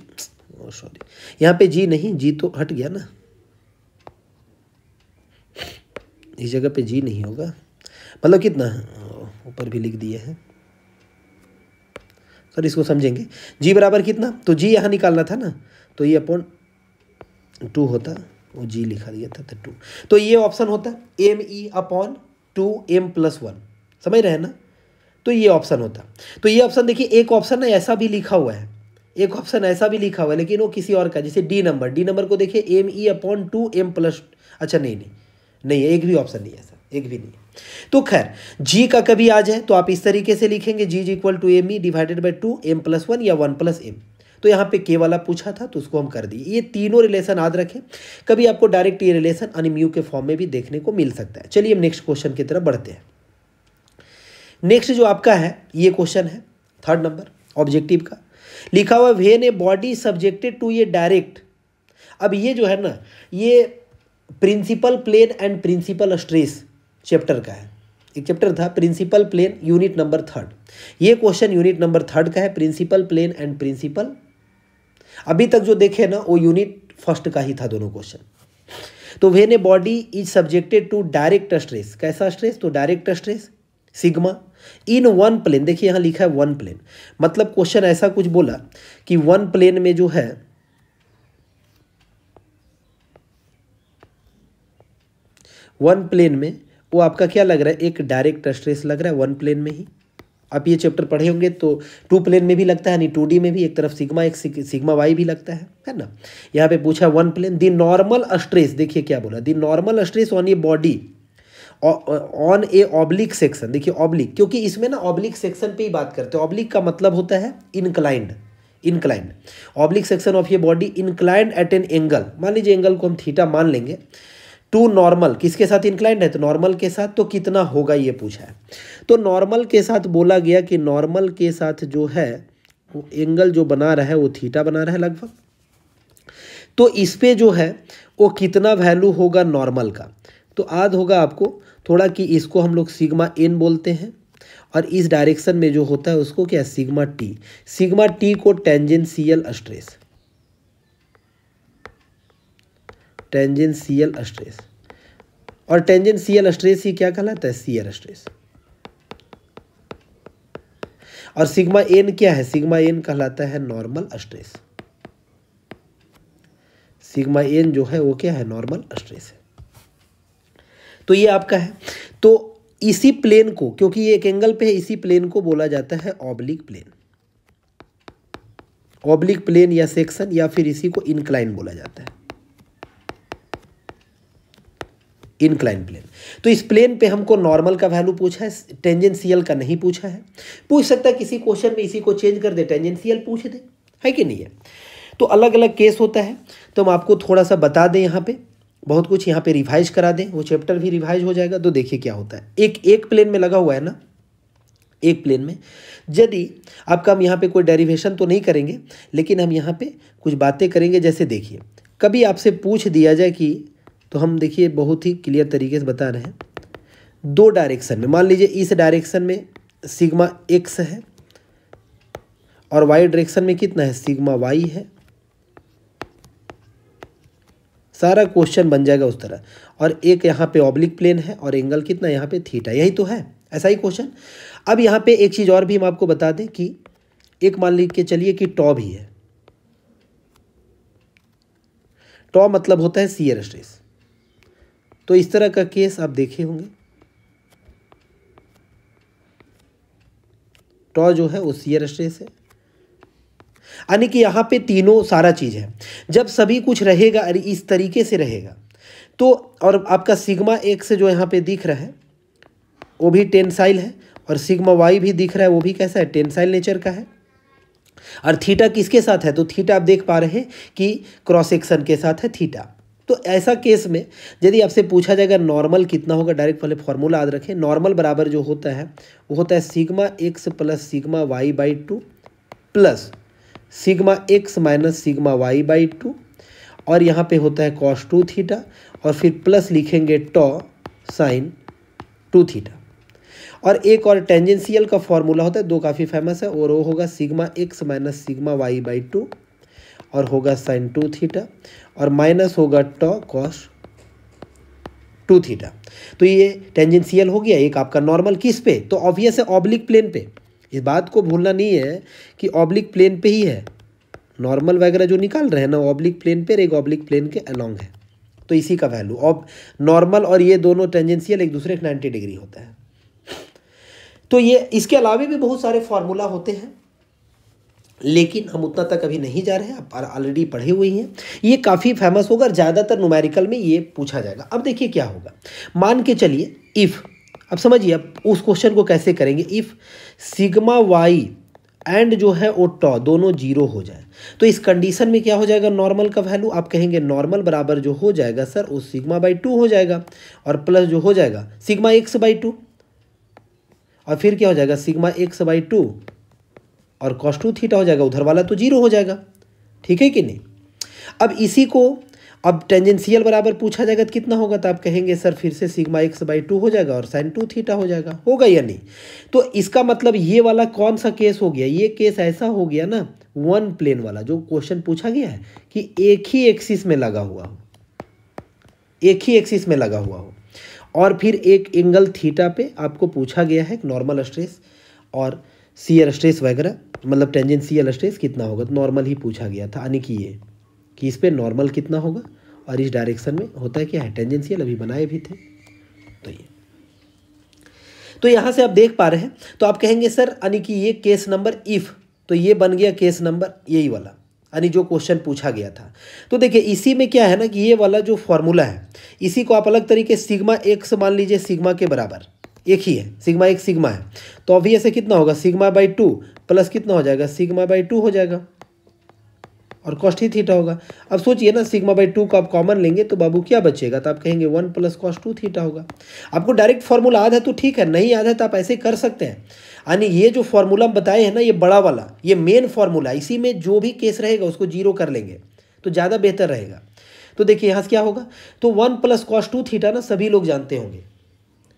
oh sorry यहाँ पे जी नहीं, जी तो हट गया ना, इस जगह पे जी नहीं होगा, मतलब कितना ऊपर भी लिख दिए हैं सर, इसको समझेंगे। जी बराबर कितना, तो जी यहाँ निकालना था ना, तो ये अपॉन टू होता, वो जी लिखा दिया था तो टू। तो ये ऑप्शन होता M E upon two M plus one, समझ रहे हैं ना, तो ये ऑप्शन होता। तो ये ऑप्शन देखिए, एक ऑप्शन है ऐसा भी लिखा हुआ है, एक ऑप्शन ऐसा भी लिखा हुआ है, लेकिन वो किसी और का, जैसे डी नंबर, डी नंबर को देखिए M E upon two M plus, अच्छा नहीं नहीं नहीं है, एक भी ऑप्शन नहीं है सर, एक भी नहीं है। तो खैर जी का कभी आ जाए तो आप इस तरीके से लिखेंगे, G G equal to M E divided by two M plus one या वन प्लस एम। तो यहाँ पे के वाला पूछा था तो उसको हम कर दिए। ये तीनों रिलेशन याद रखें, कभी आपको डायरेक्ट ये रिलेशन अनम्यू के फॉर्म में भी देखने को मिल सकता है। चलिए हम नेक्स्ट क्वेश्चन की तरफ बढ़ते हैं। नेक्स्ट जो आपका है ये क्वेश्चन है थर्ड नंबर ऑब्जेक्टिव का, लिखा हुआ when a body subjected to ये डायरेक्ट। अब ये जो है ना, ये principal plane and principal stress chapter का है, एक चैप्टर था principal plane unit number third, ये क्वेश्चन यूनिट नंबर थर्ड का है, प्रिंसिपल प्लेन एंड प्रिंसिपल। अभी तक जो देखे ना वो यूनिट फर्स्ट का ही था दोनों क्वेश्चन। तो when a body is subjected to direct stress, कैसा स्ट्रेस, तो direct stress sigma in one plane, देखिए यहाँ लिखा है वन प्लेन, मतलब क्वेश्चन ऐसा कुछ बोला कि वन प्लेन में जो है वन प्लेन में वो आपका क्या लग रहा है, एक डायरेक्ट स्ट्रेस लग रहा है वन प्लेन में ही। आप ये चैप्टर पढ़े होंगे तो टू प्लेन में भी लगता है, यानी टू डी में भी, एक तरफ सिग्मा एक सिग्मा वाई भी लगता है, है ना। यहाँ पे पूछा one plane the normal stress, देखिए क्या बोला, the normal stress on a body on a oblique section, देखिए ऑब्लिक, क्योंकि इसमें ना ऑब्लिक सेक्शन पे ही बात करते हैं। ऑब्लिक का मतलब होता है inclined, inclined oblique section of ये body inclined at an angle, मान लीजिए एंगल को हम थीटा मान लेंगे, टू नॉर्मल, किसके साथ इंक्लाइंड है, तो नॉर्मल के साथ। तो कितना होगा ये पूछा है, तो नॉर्मल के साथ बोला गया कि नॉर्मल के साथ जो है वो एंगल जो बना रहा है वो थीटा बना रहा है लगभग, तो इस पे जो है वो कितना वैल्यू होगा नॉर्मल का, तो याद होगा आपको थोड़ा कि इसको हम लोग सिग्मा एन बोलते हैं और इस डायरेक्शन में जो होता है उसको क्या, सिग्मा टी, सिग्मा टी को टेंजेंशियल स्ट्रेस, टेंजेंशियल स्ट्रेस, और टेंजेंशियल स्ट्रेस ही क्या कहलाता है, शीयर स्ट्रेस, और सिग्मा एन क्या है, सिग्मा एन कहलाता है नॉर्मल स्ट्रेस, सिग्मा एन जो है वो क्या है, नॉर्मल स्ट्रेस है। तो ये आपका है, तो इसी प्लेन को, क्योंकि ये एक एंगल पे है, इसी प्लेन को बोला जाता है ऑब्लिक प्लेन, ऑब्लिक प्लेन या सेक्शन, या फिर इसी को इनक्लाइन बोला जाता है, इनक्लाइन प्लेन। तो इस प्लेन पे हमको नॉर्मल का वैल्यू पूछा है, टेंजेंशियल का नहीं पूछा है। पूछ सकता है किसी क्वेश्चन में इसी को चेंज कर दे, टेंजेंशियल पूछ दे, है कि नहीं है। तो अलग अलग केस होता है, तो हम आपको थोड़ा सा बता दें, यहाँ पे बहुत कुछ यहाँ पे रिवाइज करा दें, वो चैप्टर भी रिवाइज हो जाएगा। तो देखिए क्या होता है, एक एक प्लेन में लगा हुआ है ना, एक प्लेन में यदि आपका, हम यहाँ पे कोई डेरिवेशन तो नहीं करेंगे, लेकिन हम यहाँ पे कुछ बातें करेंगे। जैसे देखिए कभी आपसे पूछ दिया जाए कि, तो हम देखिए बहुत ही क्लियर तरीके से बता रहे हैं, दो डायरेक्शन में, मान लीजिए इस डायरेक्शन में सिग्मा एक्स है और वाई डायरेक्शन में कितना है, सिग्मा वाई है, सारा क्वेश्चन बन जाएगा उस तरह। और एक यहाँ पे ऑब्लिक प्लेन है और एंगल कितना यहाँ पे थीटा, यही तो है, ऐसा ही क्वेश्चन। अब यहाँ पे एक चीज़ और भी हम आपको बता दें कि एक मान लीजिए चलिए कि टॉ भी है, टॉ मतलब होता है शियर स्ट्रेस, तो इस तरह का केस आप देखे होंगे, टॉ जो है वो शियर स्ट्रेस है। यानी कि यहाँ पे तीनों सारा चीज़ है, जब सभी कुछ रहेगा अरे इस तरीके से रहेगा तो, और आपका सिग्मा एक्स जो यहाँ पे दिख रहा है वो भी टेंसाइल है, और सिग्मा वाई भी दिख रहा है वो भी कैसा है, टेंसाइल नेचर का है, और थीटा किसके साथ है, तो थीटा आप देख पा रहे हैं कि क्रॉस सेक्शन के साथ है थीटा। तो ऐसा केस में यदि आपसे पूछा जाएगा नॉर्मल कितना होगा, डायरेक्ट पहले फॉर्मूला याद रखें, नॉर्मल बराबर जो होता है वो होता है sigma x plus sigma Y by two plus sigma x minus sigma Y by two, और यहाँ पे होता है कॉस टू थीटा, और फिर प्लस लिखेंगे टॉ साइन टू थीटा। और एक और टेंजेंशियल का फॉर्मूला होता है, दो काफ़ी फेमस है, और वो होगा sigma x minus sigma Y by two, और होगा साइन टू थीटा, और माइनस होगा टॉ कॉस टू थीटा। तो ये टेंजेंशियल हो गया, एक आपका नॉर्मल किस पे, तो ऑब्वियस है ऑब्लिक प्लेन पे। इस बात को भूलना नहीं है कि ऑब्लिक प्लेन पे ही है, नॉर्मल वगैरह जो निकाल रहे हैं ना ऑब्लिक प्लेन पे, एक ऑब्लिक प्लेन के अलॉन्ग है, तो इसी का वैल्यू ऑब नॉर्मल और ये दोनों टेंजेंशियल एक दूसरे के नाइन्टी डिग्री होता है। तो ये इसके अलावा भी बहुत सारे फॉर्मूला होते हैं, लेकिन हम उतना तक अभी नहीं जा रहे हैं, आप ऑलरेडी पढ़े हुए हैं, ये काफ़ी फेमस होगा और ज़्यादातर न्यूमेरिकल में ये पूछा जाएगा। अब देखिए क्या होगा, मान के चलिए इफ़, अब समझिए अब उस क्वेश्चन को कैसे करेंगे, इफ़ सिग्मा वाई एंड जो है वो टॉ दोनों जीरो हो जाए, तो इस कंडीशन में क्या हो जाएगा, नॉर्मल का वैल्यू आप कहेंगे नॉर्मल बराबर जो हो जाएगा सर वो सिग्मा बाई टू हो जाएगा, और प्लस जो हो जाएगा सिग्मा एक्स बाई टू, और फिर क्या हो जाएगा सिग्मा एक्स बाई टू और कॉस टू थीटा हो जाएगा, उधर वाला तो जीरो हो जाएगा, ठीक है कि नहीं। अब इसी को अब टेंजेंशियल बराबर पूछा जाएगा तो कितना होगा, तो आप कहेंगे सर फिर से सिग्मा एक्स बाई टू हो जाएगा और साइन टू थीटा हो जाएगा, होगा या नहीं। तो इसका मतलब ये वाला कौन सा केस हो गया, ये केस ऐसा हो गया ना वन प्लेन वाला, जो क्वेश्चन पूछा गया है कि एक ही एक्सिस में लगा हुआ हो, एक ही एक्सिस में लगा हुआ हो, और फिर एक एंगल थीटा पे आपको पूछा गया है नॉर्मल स्ट्रेस और शियर स्ट्रेस वगैरह, मतलब टेंजेंशियल स्ट्रेस कितना होगा, तो नॉर्मल ही पूछा गया था, यानी कि ये कि इस पे नॉर्मल कितना होगा, और इस डायरेक्शन में होता है क्या है टेंजेंशियल, अभी बनाए भी थे। तो ये तो यहाँ से आप देख पा रहे हैं, तो आप कहेंगे सर यानी कि ये केस नंबर इफ़, तो ये बन गया केस नंबर यही वाला, यानी जो क्वेश्चन पूछा गया था। तो देखिए इसी में क्या है ना कि ये वाला जो फॉर्मूला है इसी को आप अलग तरीके सिग्मा एक्स मान लीजिए सिग्मा के बराबर, एक ही है सिग्मा एक सिग्मा है, तो अभी ऐसे कितना होगा सिग्मा बाई टू प्लस कितना हो जाएगा सिग्मा बाई टू हो जाएगा और कॉस ही थीटा होगा। अब सोचिए ना सिग्मा बाई टू का आप कॉमन लेंगे तो बाबू क्या बचेगा, तो आप कहेंगे one plus cos two theta होगा। आपको डायरेक्ट फॉर्मूला याद है तो ठीक है, नहीं याद है तो आप ऐसे कर सकते हैं, यानी ये जो फॉर्मूला हम बताए हैं ना ये बड़ा वाला ये मेन फॉर्मूला, इसी में जो भी केस रहेगा उसको जीरो कर लेंगे तो ज़्यादा बेहतर रहेगा। तो देखिए यहाँ से क्या होगा, तो one plus cos two theta ना सभी लोग जानते होंगे,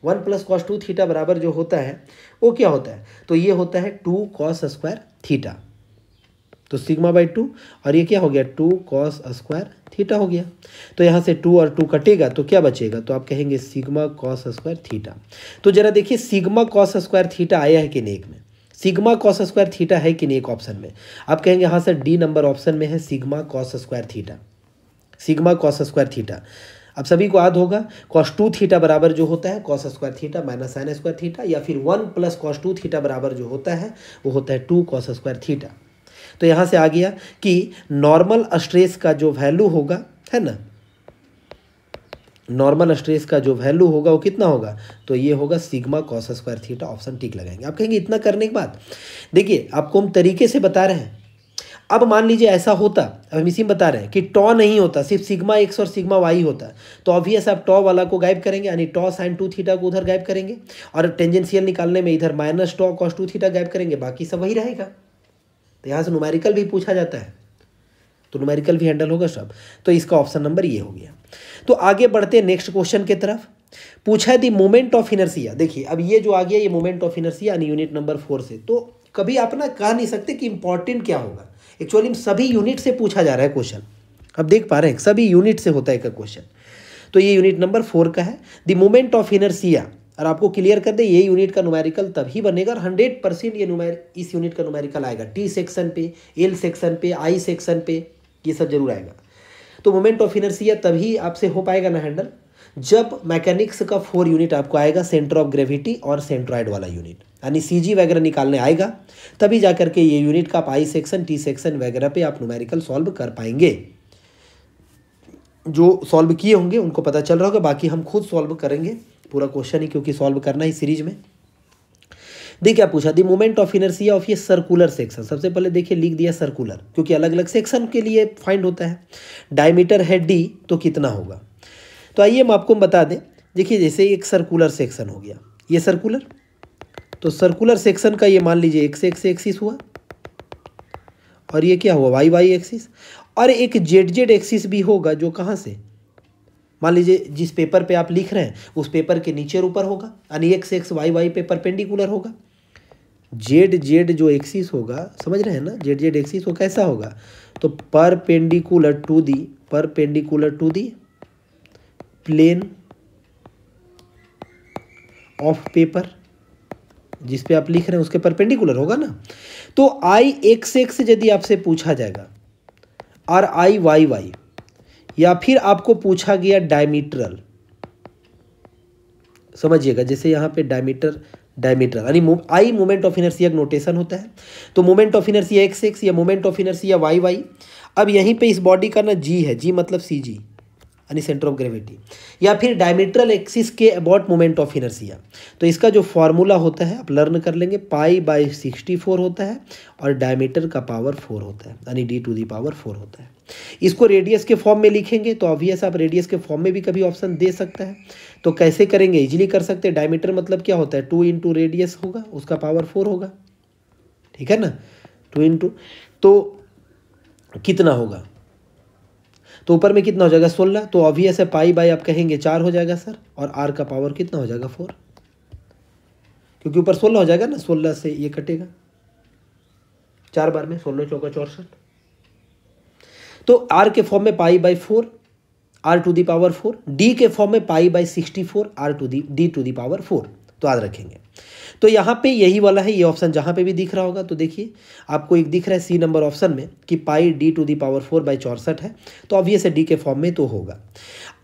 one plus cos two theta बराबर जो होता है वो क्या होता है, तो ये होता है टू कॉस स्क्वायर थीटा, तो सिग्मा बाई टू और ये क्या हो गया टू कॉस स्क्वायर थीटा हो गया। तो यहाँ से टू और टू कटेगा तो क्या बचेगा, तो आप कहेंगे सिग्मा कॉस स्क्वायर थीटा। तो जरा देखिए सिग्मा कॉस स्क्वायर थीटा आया है कि नहीं, एक में सिग्मा कॉस स्क्वायर थीटा है कि नहीं एक ऑप्शन में, आप कहेंगे हाँ सर डी नंबर ऑप्शन में है sigma cos square theta, sigma cos square theta. अब सभी को याद होगा कॉस टू थीटा बराबर जो होता है cos square theta minus sine square theta, या फिर one plus cos two theta बराबर जो होता है वो होता है टू कॉस स्क्वायर थीटा। तो यहाँ से आ गया कि नॉर्मल स्ट्रेस का जो वैल्यू होगा है ना, नॉर्मल स्ट्रेस का जो वैल्यू होगा वो कितना होगा, तो ये होगा sigma cos square theta, option tick लगाएंगे। आप कहेंगे इतना करने के बाद देखिए आपको हम तरीके से बता रहे हैं, अब मान लीजिए ऐसा होता, अब हम इसी में बता रहे हैं कि टॉ नहीं होता सिर्फ सिग्मा एक्स और सिग्मा वाई होता, तो ऑब्वियस आप टॉ वाला को गायब करेंगे यानी टॉ साइन टू थीटा को उधर गायब करेंगे, और टेंजेंशियल निकालने में इधर minus tau cos two theta गायब करेंगे, बाकी सब वही रहेगा। तो यहाँ से न्यूमेरिकल भी पूछा जाता है तो न्यूमेरिकल भी हैंडल होगा सब। तो इसका ऑप्शन नंबर ये हो गया। तो आगे बढ़ते नेक्स्ट क्वेश्चन की तरफ, पूछा है दी मोमेंट ऑफ इनर्शिया। देखिए अब ये जो आ गया ये मोमेंट ऑफ इनर्शिया यानी यूनिट नंबर फोर से, तो कभी आप ना कह नहीं सकते कि इंपॉर्टेंट क्या होगा, एक्चुअली सभी यूनिट से पूछा जा रहा है क्वेश्चन, अब देख पा रहे हैं सभी यूनिट से होता है एक क्वेश्चन। तो ये यूनिट नंबर फोर का है, द मोमेंट ऑफ इनर्शिया और आपको क्लियर कर दे ये यूनिट का न्यूमेरिकल तभी बनेगा और हंड्रेड परसेंट ये न्यूमेर इस यूनिट का न्यूमेरिकल आएगा, टी सेक्शन पे, एल सेक्शन पे, आई सेक्शन पे, ये सब जरूर आएगा। तो मोमेंट ऑफ इनर्शिया तभी आपसे हो पाएगा ना हैंडल जब मैकेनिक्स का फोर यूनिट आपको आएगा, सेंटर ऑफ ग्रेविटी और सेंट्रॉइड वाला यूनिट, यानी सी जी वगैरह निकालने आएगा, तभी जा करके ये यूनिट का आप आई सेक्शन, टी सेक्शन वगैरह पे आप न्यूमेरिकल सॉल्व कर पाएंगे। जो सॉल्व किए होंगे उनको पता चल रहा होगा, बाकी हम खुद सॉल्व करेंगे पूरा क्वेश्चन ही, क्योंकि सॉल्व करना ही सीरीज में। देखिए क्या पूछा, the moment of inertia of ये सर्कुलर सेक्शन। सबसे पहले देखिए लिख दिया सर्कुलर, क्योंकि अलग अलग सेक्शन के लिए फाइंड होता है। डायमीटर है डी, तो कितना होगा, तो आइए हम आपको बता दें। देखिए जैसे एक सर्कुलर सेक्शन हो गया, ये सर्कुलर, तो सर्कुलर सेक्शन का ये मान लीजिए एक्स एक्स एक्सिस हुआ और ये क्या हुआ वाई वाई एक्सिस, और एक जेड जेड एक्सिस भी होगा जो कहाँ से, मान लीजिए जिस पेपर पे आप लिख रहे हैं उस पेपर के नीचे ऊपर होगा, यानी एक्स एक्स वाई वाई पे परपेंडिकुलर होगा। जेड जेड जो एक्सिस होगा, समझ रहे हैं ना, जेड जेड एक्सिस वो कैसा होगा, तो perpendicular to the, perpendicular to the plane of paper जिस पे आप लिख रहे हैं उसके परपेंडिकुलर होगा ना। तो आई एक्स एक्स यदि आपसे पूछा जाएगा और आई वाई वाई, या फिर आपको पूछा गया डायमीट्रल, समझिएगा जैसे यहाँ पे डायमीटर डायमीट्रल, यानी आई मोमेंट ऑफ इनर्शिया का नोटेशन होता है, तो moment of inertia x x या moment of inertia Y Y. अब यहीं पे इस बॉडी का ना जी है, जी मतलब सी जी यानी सेंटर ऑफ ग्रेविटी, या फिर डायमीट्रल एक्सिस के अबाउट मोमेंट ऑफ इनर्शिया। तो इसका जो फार्मूला होता है आप लर्न कर लेंगे, पाई बाई सिक्सटी फोर होता है और डायमीटर का पावर फोर होता है, यानी D to the power four होता है। इसको रेडियस के फॉर्म में लिखेंगे, तो ऑब्वियस आप रेडियस के फॉर्म में भी कभी ऑप्शन दे सकता है, तो कैसे करेंगे, इजीली कर सकते हैं। डायमीटर मतलब क्या होता है, टू इंटू रेडियस होगा, उसका पावर फोर होगा, ठीक है ना, टू इंटू, तो कितना होगा, तो ऊपर में कितना हो जाएगा सोलह, तो ऑब्वियस है पाई बाई आप कहेंगे चार हो जाएगा सर, और आर का पावर कितना हो जाएगा फोर, क्योंकि ऊपर सोलह हो जाएगा ना, सोलह से ये कटेगा चार बार में, सोलह चौका चौसठ, तो आर के फॉर्म में pi by four, R to the power four, D के फॉर्म में pi by sixty four, R to the D to the power four, तो याद रखेंगे। तो यहाँ पे यही वाला है, ये ऑप्शन जहाँ पे भी दिख रहा होगा, तो देखिए आपको एक दिख रहा है सी नंबर ऑप्शन में कि pi D to the power four by चौसठ है, तो ऑब्वियस है डी के फॉर्म में तो होगा।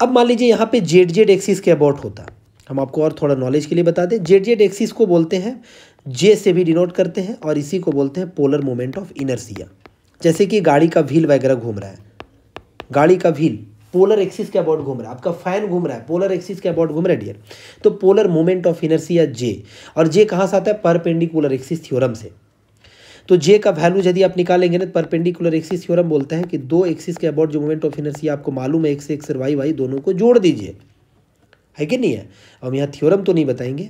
अब मान लीजिए यहाँ पे जेड जेड एक्सिस के अबाउट होता, हम आपको और थोड़ा नॉलेज के लिए बता दें, जेड जेड एक्सिस को बोलते हैं, जे से भी डिनोट करते हैं, और इसी को बोलते हैं पोलर मोमेंट ऑफ इनर्शिया। जैसे कि गाड़ी का व्हील वगैरह घूम रहा है, गाड़ी का व्हील पोलर एक्सिस के अबाउट घूम रहा है, आपका फैन घूम रहा है पोलर एक्सिस के अबाउट घूम रहा है डियर, तो polar moment of inertia J, और जे कहाँ से आता है, परपेंडिकुलर एक्सिस थ्योरम से। तो जे का वैल्यू यदि आप निकालेंगे ना, परपेंडिकुलर एक्सिस थ्योरम बोलता है कि दो एक्सिस के अबाउट जो मोमेंट ऑफ इनर्शिया आपको मालूम है एक्स एक्स और वाई वाई, दोनों को जोड़ दीजिए, है कि नहीं है। हम यहाँ थ्योरम तो नहीं बताएंगे,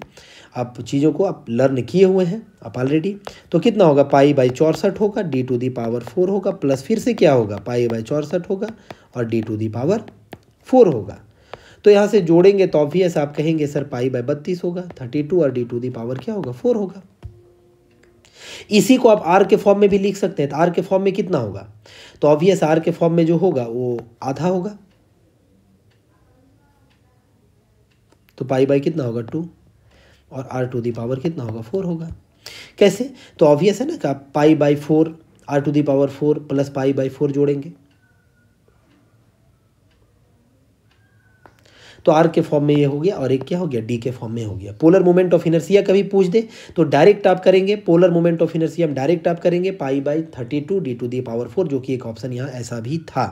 आप चीज़ों को आप लर्न किए हुए हैं आप ऑलरेडी। तो कितना होगा, पाई बाई चौसठ होगा, D to the power four होगा, प्लस फिर से क्या होगा, पाई बाई चौसठ होगा और D to the power four होगा। तो यहाँ से जोड़ेंगे तो ऑब्वियस आप कहेंगे सर पाई बाई बत्तीस होगा, थर्टी टू और डी टू दी पावर क्या होगा, फोर होगा। इसी को आप आर के फॉर्म में भी लिख सकते हैं, तो आर के फॉर्म में कितना होगा, तो ऑब्वियस आर के फॉर्म में जो होगा वो आधा होगा, तो पाई बाई कितना होगा टू, और आर टू दी पावर कितना होगा फोर होगा। कैसे, तो ऑब्वियस है ना कि आप pi by four, R to the power four plus pi by four जोड़ेंगे, तो आर के फॉर्म में ये हो गया और एक क्या हो गया, डी के फॉर्म में हो गया। पोलर मोमेंट ऑफ इनर्शिया कभी पूछ दे तो डायरेक्ट आप करेंगे, पोलर मोमेंट ऑफ इनर्शिया हम डायरेक्ट आप करेंगे pi by thirty two D to the power four, जो कि एक ऑप्शन यहाँ ऐसा भी था।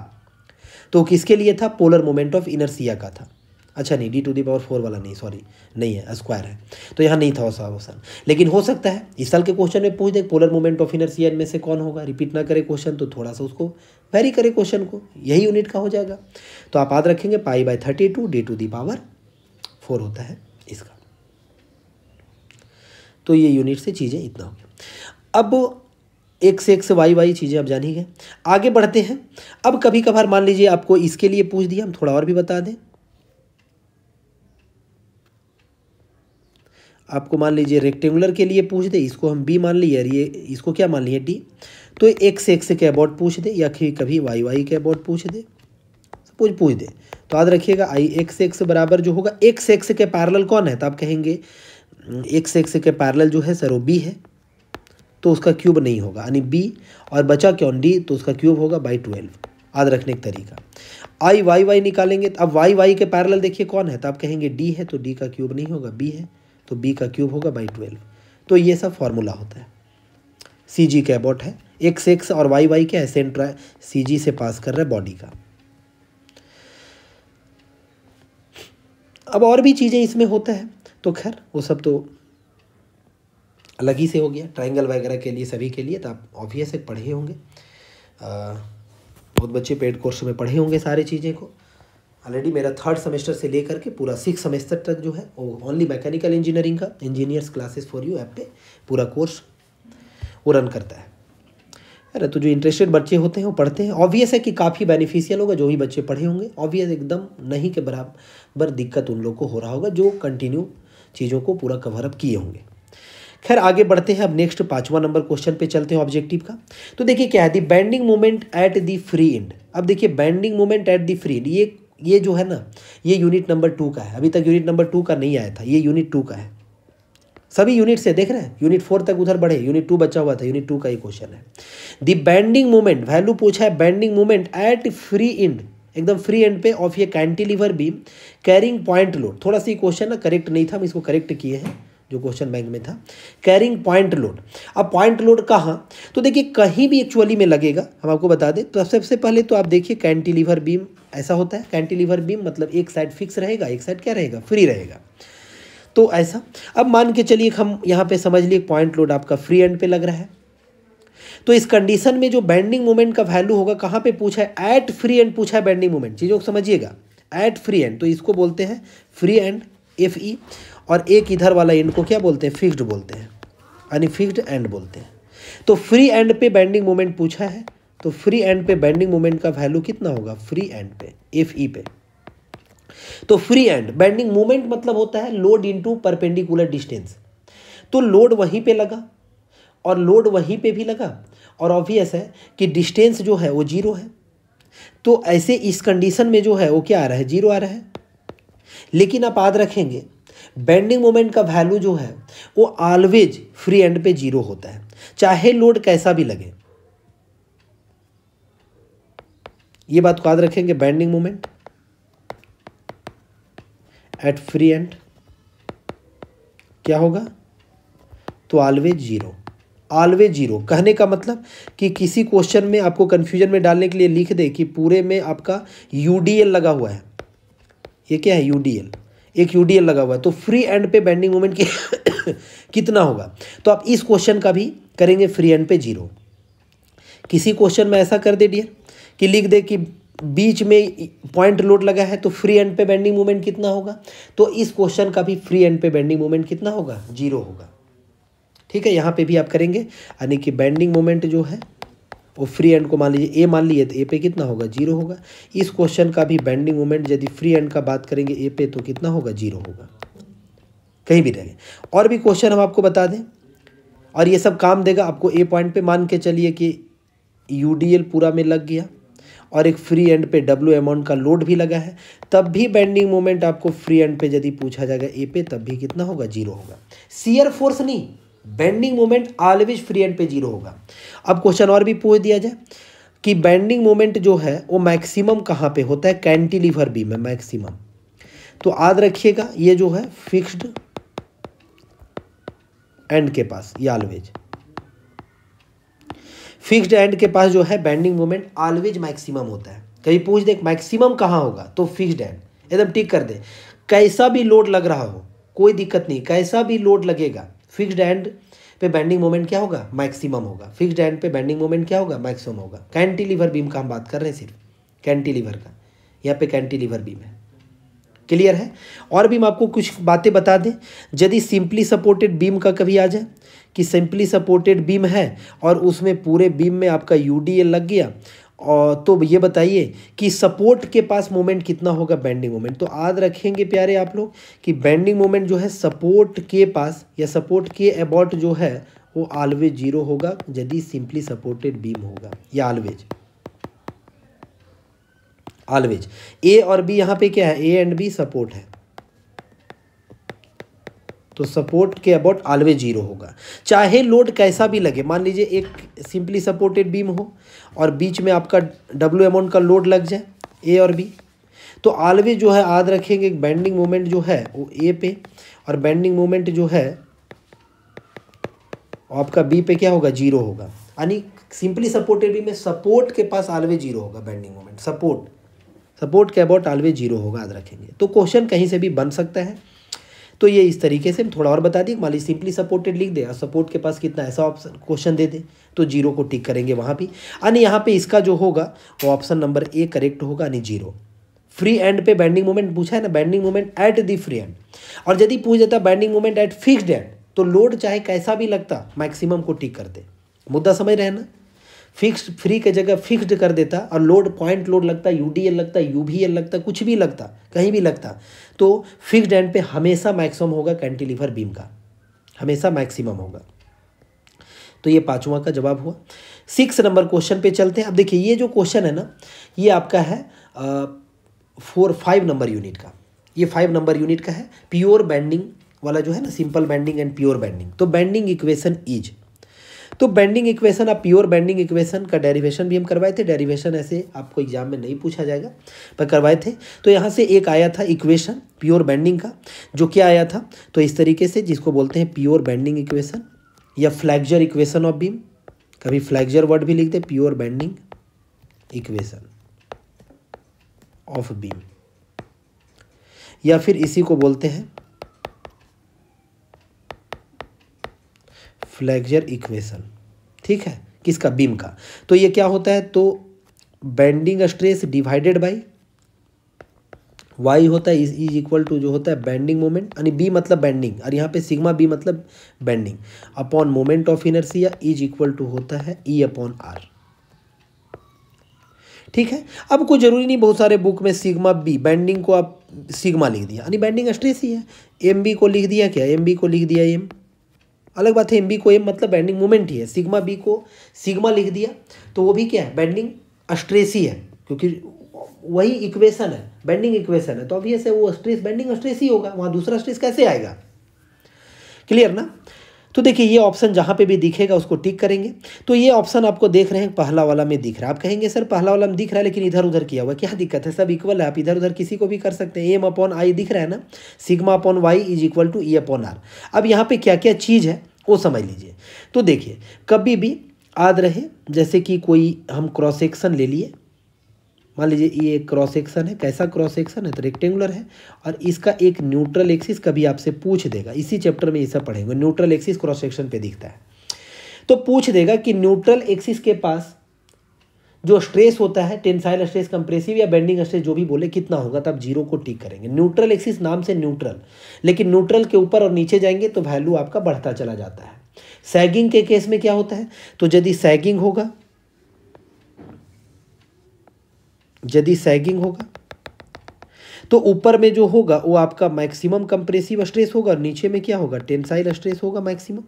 तो किसके लिए था, पोलर मोमेंट ऑफ इनर्शिया का था, अच्छा नहीं D to the power four वाला नहीं, सॉरी नहीं है, स्क्वायर है, तो यहाँ नहीं था उसका ऑप्शन। लेकिन हो सकता है इस साल के क्वेश्चन में पूछ दे पोलर मोमेंट ऑफ इनर्शिया में से कौन होगा, रिपीट ना करे क्वेश्चन, तो थोड़ा सा उसको वेरी करे क्वेश्चन को, यही यूनिट का हो जाएगा। तो आप याद रखेंगे pi by thirty two D to the power four होता है इसका। तो ये यूनिट से चीज़ें इतना हो गया। अब एक से एक से वाई वाई चीज़ें आप जान ही गए, आगे बढ़ते हैं। अब कभी कभार मान लीजिए आपको इसके लिए पूछ दिया, हम थोड़ा और भी बता दें आपको, मान लीजिए रेक्टेंगुलर के लिए पूछ दे, इसको हम बी मान लिए, ये इसको क्या मान लिए डी, तो एक्स एक्स के अबाउट पूछ दे, या फिर कभी वाई वाई के अबाउट पूछ दे, पूछ पूछ दे। तो याद रखिएगा आई एक्स एक्स बराबर जो होगा एक्स एक्स के पैरेलल कौन है, तो आप कहेंगे एक्स एक्स के पैरेलल जो है सर वो बी है, तो उसका क्यूब नहीं होगा, यानी बी और बचा क्यों डी, तो उसका क्यूब होगा बाई ट्वेल्व। याद रखने का तरीका। आई वाई वाई निकालेंगे, तो अब वाई वाई के पैरेलल देखिए कौन है, तो आप कहेंगे डी है, तो डी का क्यूब नहीं होगा बी है, तो बी का क्यूब होगा बाई ट्वेल्व। तो ये सब फॉर्मूला होता है, सी जी का अबाउट है, एक्स एक्स और वाई वाई क्या है सेंट्रा सी जी से पास कर रहा है बॉडी का। अब और भी चीज़ें इसमें होता है, तो खैर वो सब तो अलग ही से हो गया ट्राइंगल वगैरह के लिए, सभी के लिए तो आप ऑब्वियस से पढ़े होंगे, आ, बहुत बच्चे पेड कोर्स में पढ़े होंगे सारी चीज़ें को। ऑलरेडी मेरा थर्ड सेमेस्टर से लेकर के पूरा सिक्स सेमेस्टर तक जो है वो ओनली मैकेनिकल इंजीनियरिंग का engineers classes for you app पे पूरा कोर्स वो रन करता है। अरे तो जो इंटरेस्टेड बच्चे होते हैं वो पढ़ते हैं, ऑब्वियस है कि काफ़ी बेनिफिशियल होगा, जो भी बच्चे पढ़े होंगे ऑब्वियस एकदम नहीं के बराबर दिक्कत उन लोग को हो रहा होगा जो कंटिन्यू चीज़ों को पूरा कवरअप किए होंगे। खैर आगे बढ़ते हैं, अब नेक्स्ट पांचवा नंबर क्वेश्चन पे चलते हैं ऑब्जेक्टिव का। तो देखिए क्या है, the bending moment at the free end. अब देखिए bending moment at the free end, ये ये जो है ना ये यूनिट नंबर टू का है, अभी तक यूनिट नंबर टू का नहीं आया था, ये यूनिट टू का है। सभी यूनिट से देख रहे हैं, यूनिट फोर तक उधर बढ़े, यूनिट टू बचा हुआ था, यूनिट टू का ये क्वेश्चन है। दी बेंडिंग मोमेंट वैल्यू पूछा है, bending moment at free end, एकदम फ्री एंड पे ऑफ ये cantilever beam carrying point load. थोड़ा सा ये क्वेश्चन ना करेक्ट नहीं था, हम इसको करेक्ट किए हैं जो क्वेश्चन बैंक में था, कैरिंग पॉइंट लोड। अब पॉइंट लोड कहाँ, तो देखिए कहीं भी एक्चुअली में लगेगा, हम आपको बता दें। तो सबसे पहले तो आप देखिए कैंटिलीवर बीम ऐसा होता है, कैंटिलीवर बीम मतलब एक साइड फिक्स रहेगा, एक साइड क्या रहेगा फ्री रहेगा, तो ऐसा। अब मान के चलिए हम यहाँ पे समझ लिए पॉइंट लोड आपका फ्री एंड पे लग रहा है, तो इस कंडीशन में जो बेंडिंग मोमेंट का वैल्यू होगा कहाँ पे पूछा है, एट फ्री एंड पूछा है बेंडिंग मोमेंट, चीज़ों को समझिएगा एट फ्री एंड, तो इसको बोलते हैं फ्री एंड एफ ई, और एक इधर वाला एंड को क्या बोलते हैं फिक्स्ड बोलते हैं, यानी फिक्स्ड एंड बोलते हैं। तो फ्री एंड पे बेंडिंग मोमेंट पूछा है, तो फ्री एंड पे बेंडिंग मोमेंट का वैल्यू कितना होगा फ्री एंड पे एफ ई पे, तो फ्री एंड बेंडिंग मोमेंट मतलब होता है लोड इनटू परपेंडिकुलर डिस्टेंस। तो लोड वहीं पे लगा और लोड वहीं पे भी लगा, और ऑब्वियस है कि डिस्टेंस जो है वो जीरो है, तो ऐसे इस कंडीशन में जो है वो क्या आ रहा है जीरो आ रहा है। लेकिन आप याद रखेंगे बेंडिंग मोमेंट का वैल्यू जो है वो ऑलवेज फ्री एंड पे जीरो होता है, चाहे लोड कैसा भी लगे, ये बात याद रखेंगे। Bending moment at free end क्या होगा, तो ऑलवेज जीरो, ऑलवेज जीरो। कहने का मतलब कि किसी क्वेश्चन में आपको कंफ्यूजन में डालने के लिए लिख दे कि पूरे में आपका यूडीएल लगा हुआ है, ये क्या है यूडीएल, एक यूडीएल लगा हुआ है, तो फ्री एंड पे बेंडिंग मोमेंट की कितना होगा, तो आप इस क्वेश्चन का भी करेंगे फ्री एंड पे जीरो। किसी क्वेश्चन में ऐसा कर दे डियर कि लिख दे कि बीच में पॉइंट लोड लगा है, तो फ्री एंड पे बेंडिंग मोमेंट कितना होगा, तो इस क्वेश्चन का भी फ्री एंड पे बेंडिंग मोमेंट कितना होगा जीरो होगा। ठीक है, यहाँ पे भी आप करेंगे, यानी कि बेंडिंग मोमेंट जो है वो फ्री एंड को मान लीजिए ए मान लिए, तो ए पे कितना होगा जीरो होगा। इस क्वेश्चन का भी बेंडिंग मोमेंट यदि फ्री एंड का बात करेंगे ए पे तो कितना होगा जीरो होगा, कहीं भी रहेंगे। और भी क्वेश्चन हम आपको बता दें, और ये सब काम देगा आपको ए पॉइंट पे, मान के चलिए कि यू डी एल पूरा में लग गया और एक फ्री एंड पे डब्ल्यू अमाउंट का लोड भी लगा है, तब भी बेंडिंग मोमेंट आपको फ्री एंड पे यदि पूछा जाएगा ए पे तब भी कितना होगा जीरो होगा। शियर फोर्स नहीं, bending moment always free end पे जीरो होगा। अब क्वेश्चन और भी पूछ दिया जाए कि बेंडिंग मोमेंट जो है वो मैक्सिमम कहाँ पे होता है, कैंटिलीवर बीम में मैक्सिमम, तो याद रखिएगा ये जो है फिक्स्ड एंड के पास, ये ऑलवेज फिक्स्ड एंड के पास जो है बेंडिंग मोमेंट ऑलवेज मैक्सिमम होता है। कभी पूछ दे मैक्सिमम कहाँ होगा, तो फिक्स्ड एंड, एकदम टिक कर दे। कैसा भी लोड लग रहा हो कोई दिक्कत नहीं, कैसा भी लोड लगेगा फिक्स्ड एंड पे बेंडिंग मोमेंट क्या होगा मैक्सिमम होगा, फिक्स्ड एंड पे बेंडिंग मोमेंट क्या होगा मैक्सिमम होगा। कैंटिलीवर बीम का हम बात कर रहे हैं, सिर्फ कैंटिलीवर का, यहाँ पे कैंटिलीवर बीम है, क्लियर है। और भी मैं आपको कुछ बातें बता दें, यदि सिंपली सपोर्टेड बीम का कभी आ जाए कि सिंपली सपोर्टेड बीम है और उसमें पूरे बीम में आपका यू डी एल लग गया, और तो ये बताइए कि सपोर्ट के पास मोमेंट कितना होगा बेंडिंग मोमेंट, तो याद रखेंगे प्यारे आप लोग कि बेंडिंग मोमेंट जो है सपोर्ट के पास या सपोर्ट के अबाउट जो है वो ऑलवेज जीरो होगा यदि सिंपली सपोर्टेड बीम होगा, या ऑलवेज ऑलवेज। ए और बी यहाँ पे क्या है, ए एंड बी सपोर्ट है, तो सपोर्ट के अबाउट ऑलवेज जीरो होगा, चाहे लोड कैसा भी लगे। मान लीजिए एक सिंपली सपोर्टेड बीम हो और बीच में आपका डब्ल्यू अमाउंट का लोड लग जाए, ए और बी, तो ऑलवेज जो है याद रखेंगे बेंडिंग मोमेंट जो है वो ए पे और बेंडिंग मोमेंट जो है आपका बी पे क्या होगा, जीरो होगा। यानी सिंपली सपोर्टेड बीम में सपोर्ट के पास ऑलवेज जीरो होगा बेंडिंग मोमेंट, सपोर्ट सपोर्ट के अबाउट ऑलवेज जीरो होगा याद रखेंगे। तो क्वेश्चन कहीं से भी बन सकता है, तो ये इस तरीके से हम थोड़ा और बता दिए। मान लीजिए सिंपली सपोर्टेड लिख दे और सपोर्ट के पास कितना ऐसा ऑप्शन क्वेश्चन दे दे, तो जीरो को टिक करेंगे वहाँ भी। यानी यहाँ पे इसका जो होगा वो ऑप्शन नंबर ए करेक्ट होगा, यानी जीरो। फ्री एंड पे बेंडिंग मोमेंट पूछा है ना, bending moment at the free end, और यदि पूछ जाता bending moment at fixed end, तो लोड चाहे कैसा भी लगता मैक्सिमम को टिक करते। मुद्दा समझ रहे हैं ना, फिक्स्ड फ्री के जगह फिक्स्ड कर देता और लोड पॉइंट लोड लगता, यूडीएल लगता, यूवीएल लगता, कुछ भी लगता, कहीं भी लगता, तो फिक्स्ड एंड पे हमेशा मैक्सिमम होगा कैंटिलीवर बीम का, हमेशा मैक्सिमम होगा। तो ये पाँचवा का जवाब हुआ। सिक्स नंबर क्वेश्चन पे चलते हैं। अब देखिए ये जो क्वेश्चन है ना, ये आपका है आ, फोर फाइव नंबर यूनिट का, ये फाइव नंबर यूनिट का है, प्योर बेंडिंग वाला जो है ना, simple bending and pure bending. तो बेंडिंग इक्वेशन इज, तो बेंडिंग इक्वेशन, आप प्योर बेंडिंग इक्वेशन का डेरिवेशन भी हम करवाए थे। डेरिवेशन ऐसे आपको एग्जाम में नहीं पूछा जाएगा, पर करवाए थे। तो यहाँ से एक आया था इक्वेशन प्योर बेंडिंग का, जो क्या आया था, तो इस तरीके से, जिसको बोलते हैं प्योर बेंडिंग इक्वेशन या फ्लेक्सर इक्वेशन ऑफ बीम, कभी फ्लेक्सर वर्ड भी लिखते, pure bending equation of beam, या फिर इसी को बोलते हैं फ्लेक्सर इक्वेशन, ठीक है, किसका, बीम का। तो ये क्या होता है, तो bending stress divided by Y होता है, इज इक्वल टू जो होता है बेंडिंग मोमेंट, यानी बी मतलब बेंडिंग और यहाँ पे सिग्मा बी मतलब bending, upon moment of inertia, is equal to होता है ई अपॉन आर, ठीक है। अब कोई जरूरी नहीं, बहुत सारे बुक में सिग्मा बी बेंडिंग को आप सिग्मा लिख दिया, यानी बेंडिंग स्ट्रेस ही है। एम बी को लिख दिया, क्या एम बी को लिख दिया, एम अलग बात है, एम बी को एम मतलब बेंडिंग मोमेंट ही है, सिग्मा बी को सिग्मा लिख दिया, तो वो भी क्या है, बेंडिंग स्ट्रेस ही है, क्योंकि वही इक्वेशन है, बेंडिंग इक्वेशन है, तो ऑब्वियस है वो स्ट्रेस बेंडिंग स्ट्रेस ही होगा, वहाँ दूसरा स्ट्रेस कैसे आएगा, क्लियर ना। तो देखिए ये ऑप्शन जहाँ पे भी दिखेगा उसको टिक करेंगे। तो ये ऑप्शन आपको देख रहे हैं पहला वाला में दिख रहा है। आप कहेंगे सर पहला वाला में दिख रहा है लेकिन इधर उधर किया हुआ, क्या दिक्कत है, सब इक्वल है, आप इधर उधर किसी को भी कर सकते हैं। एम अपॉन आई दिख रहा है ना, sigma upon Y is equal to E upon R. अब यहाँ पे क्या क्या चीज़ है वो समझ लीजिए। तो देखिए कभी भी याद रहे, जैसे कि कोई हम क्रॉस सेक्शन ले लिए, मान लीजिए ये एक क्रॉस सेक्शन है, कैसा क्रॉस सेक्शन है, तो रेक्टेंगुलर है, और इसका एक न्यूट्रल एक्सिस कभी आपसे पूछ देगा, इसी चैप्टर में ये सब पढ़ेंगे, न्यूट्रल एक्सिस क्रॉस सेक्शन पे दिखता है। तो पूछ देगा कि न्यूट्रल एक्सिस के पास जो स्ट्रेस होता है, टेंसाइल स्ट्रेस, कंप्रेसिव या बेंडिंग स्ट्रेस जो भी बोले, कितना होगा, तब जीरो को टिक करेंगे। न्यूट्रल एक्सिस नाम से न्यूट्रल, लेकिन न्यूट्रल के ऊपर और नीचे जाएंगे तो वैल्यू आपका बढ़ता चला जाता है। सैगिंग के केस में क्या होता है, तो यदि सैगिंग होगा यदि सैगिंग होगा तो ऊपर में जो होगा वो आपका मैक्सिमम कंप्रेसिव स्ट्रेस होगा और नीचे में क्या होगा, टेंसाइल स्ट्रेस होगा मैक्सिमम,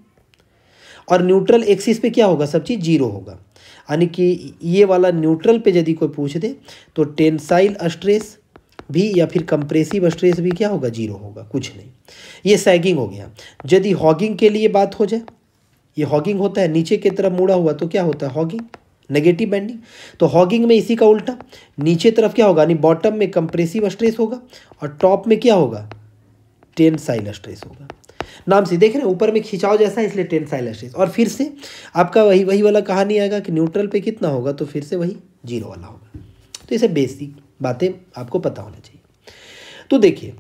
और न्यूट्रल एक्सिस पे क्या होगा, सब चीज़ जीरो होगा। यानी कि ये वाला न्यूट्रल पे यदि कोई पूछ दे तो टेंसाइल स्ट्रेस भी या फिर कंप्रेसिव स्ट्रेस भी क्या होगा, जीरो होगा, कुछ नहीं। ये सैगिंग हो गया। यदि हॉगिंग के लिए बात हो जाए, ये हॉगिंग होता है नीचे की तरफ मुड़ा हुआ, तो क्या होता है हॉगिंग, नेगेटिव बेंडिंग। तो हॉगिंग में इसी का उल्टा, नीचे तरफ क्या होगा, यानी बॉटम में कंप्रेसिव स्ट्रेस होगा और टॉप में क्या होगा, टेंसाइल स्ट्रेस होगा। नाम से देख रहे हैं ऊपर में खिंचाव जैसा है, इसलिए टेंसाइल स्ट्रेस। और फिर से आपका वही वही वाला कहानी आएगा कि न्यूट्रल पे कितना होगा, तो फिर से वही जीरो वाला होगा। तो इसे बेसिक बातें आपको पता होना चाहिए। तो देखिए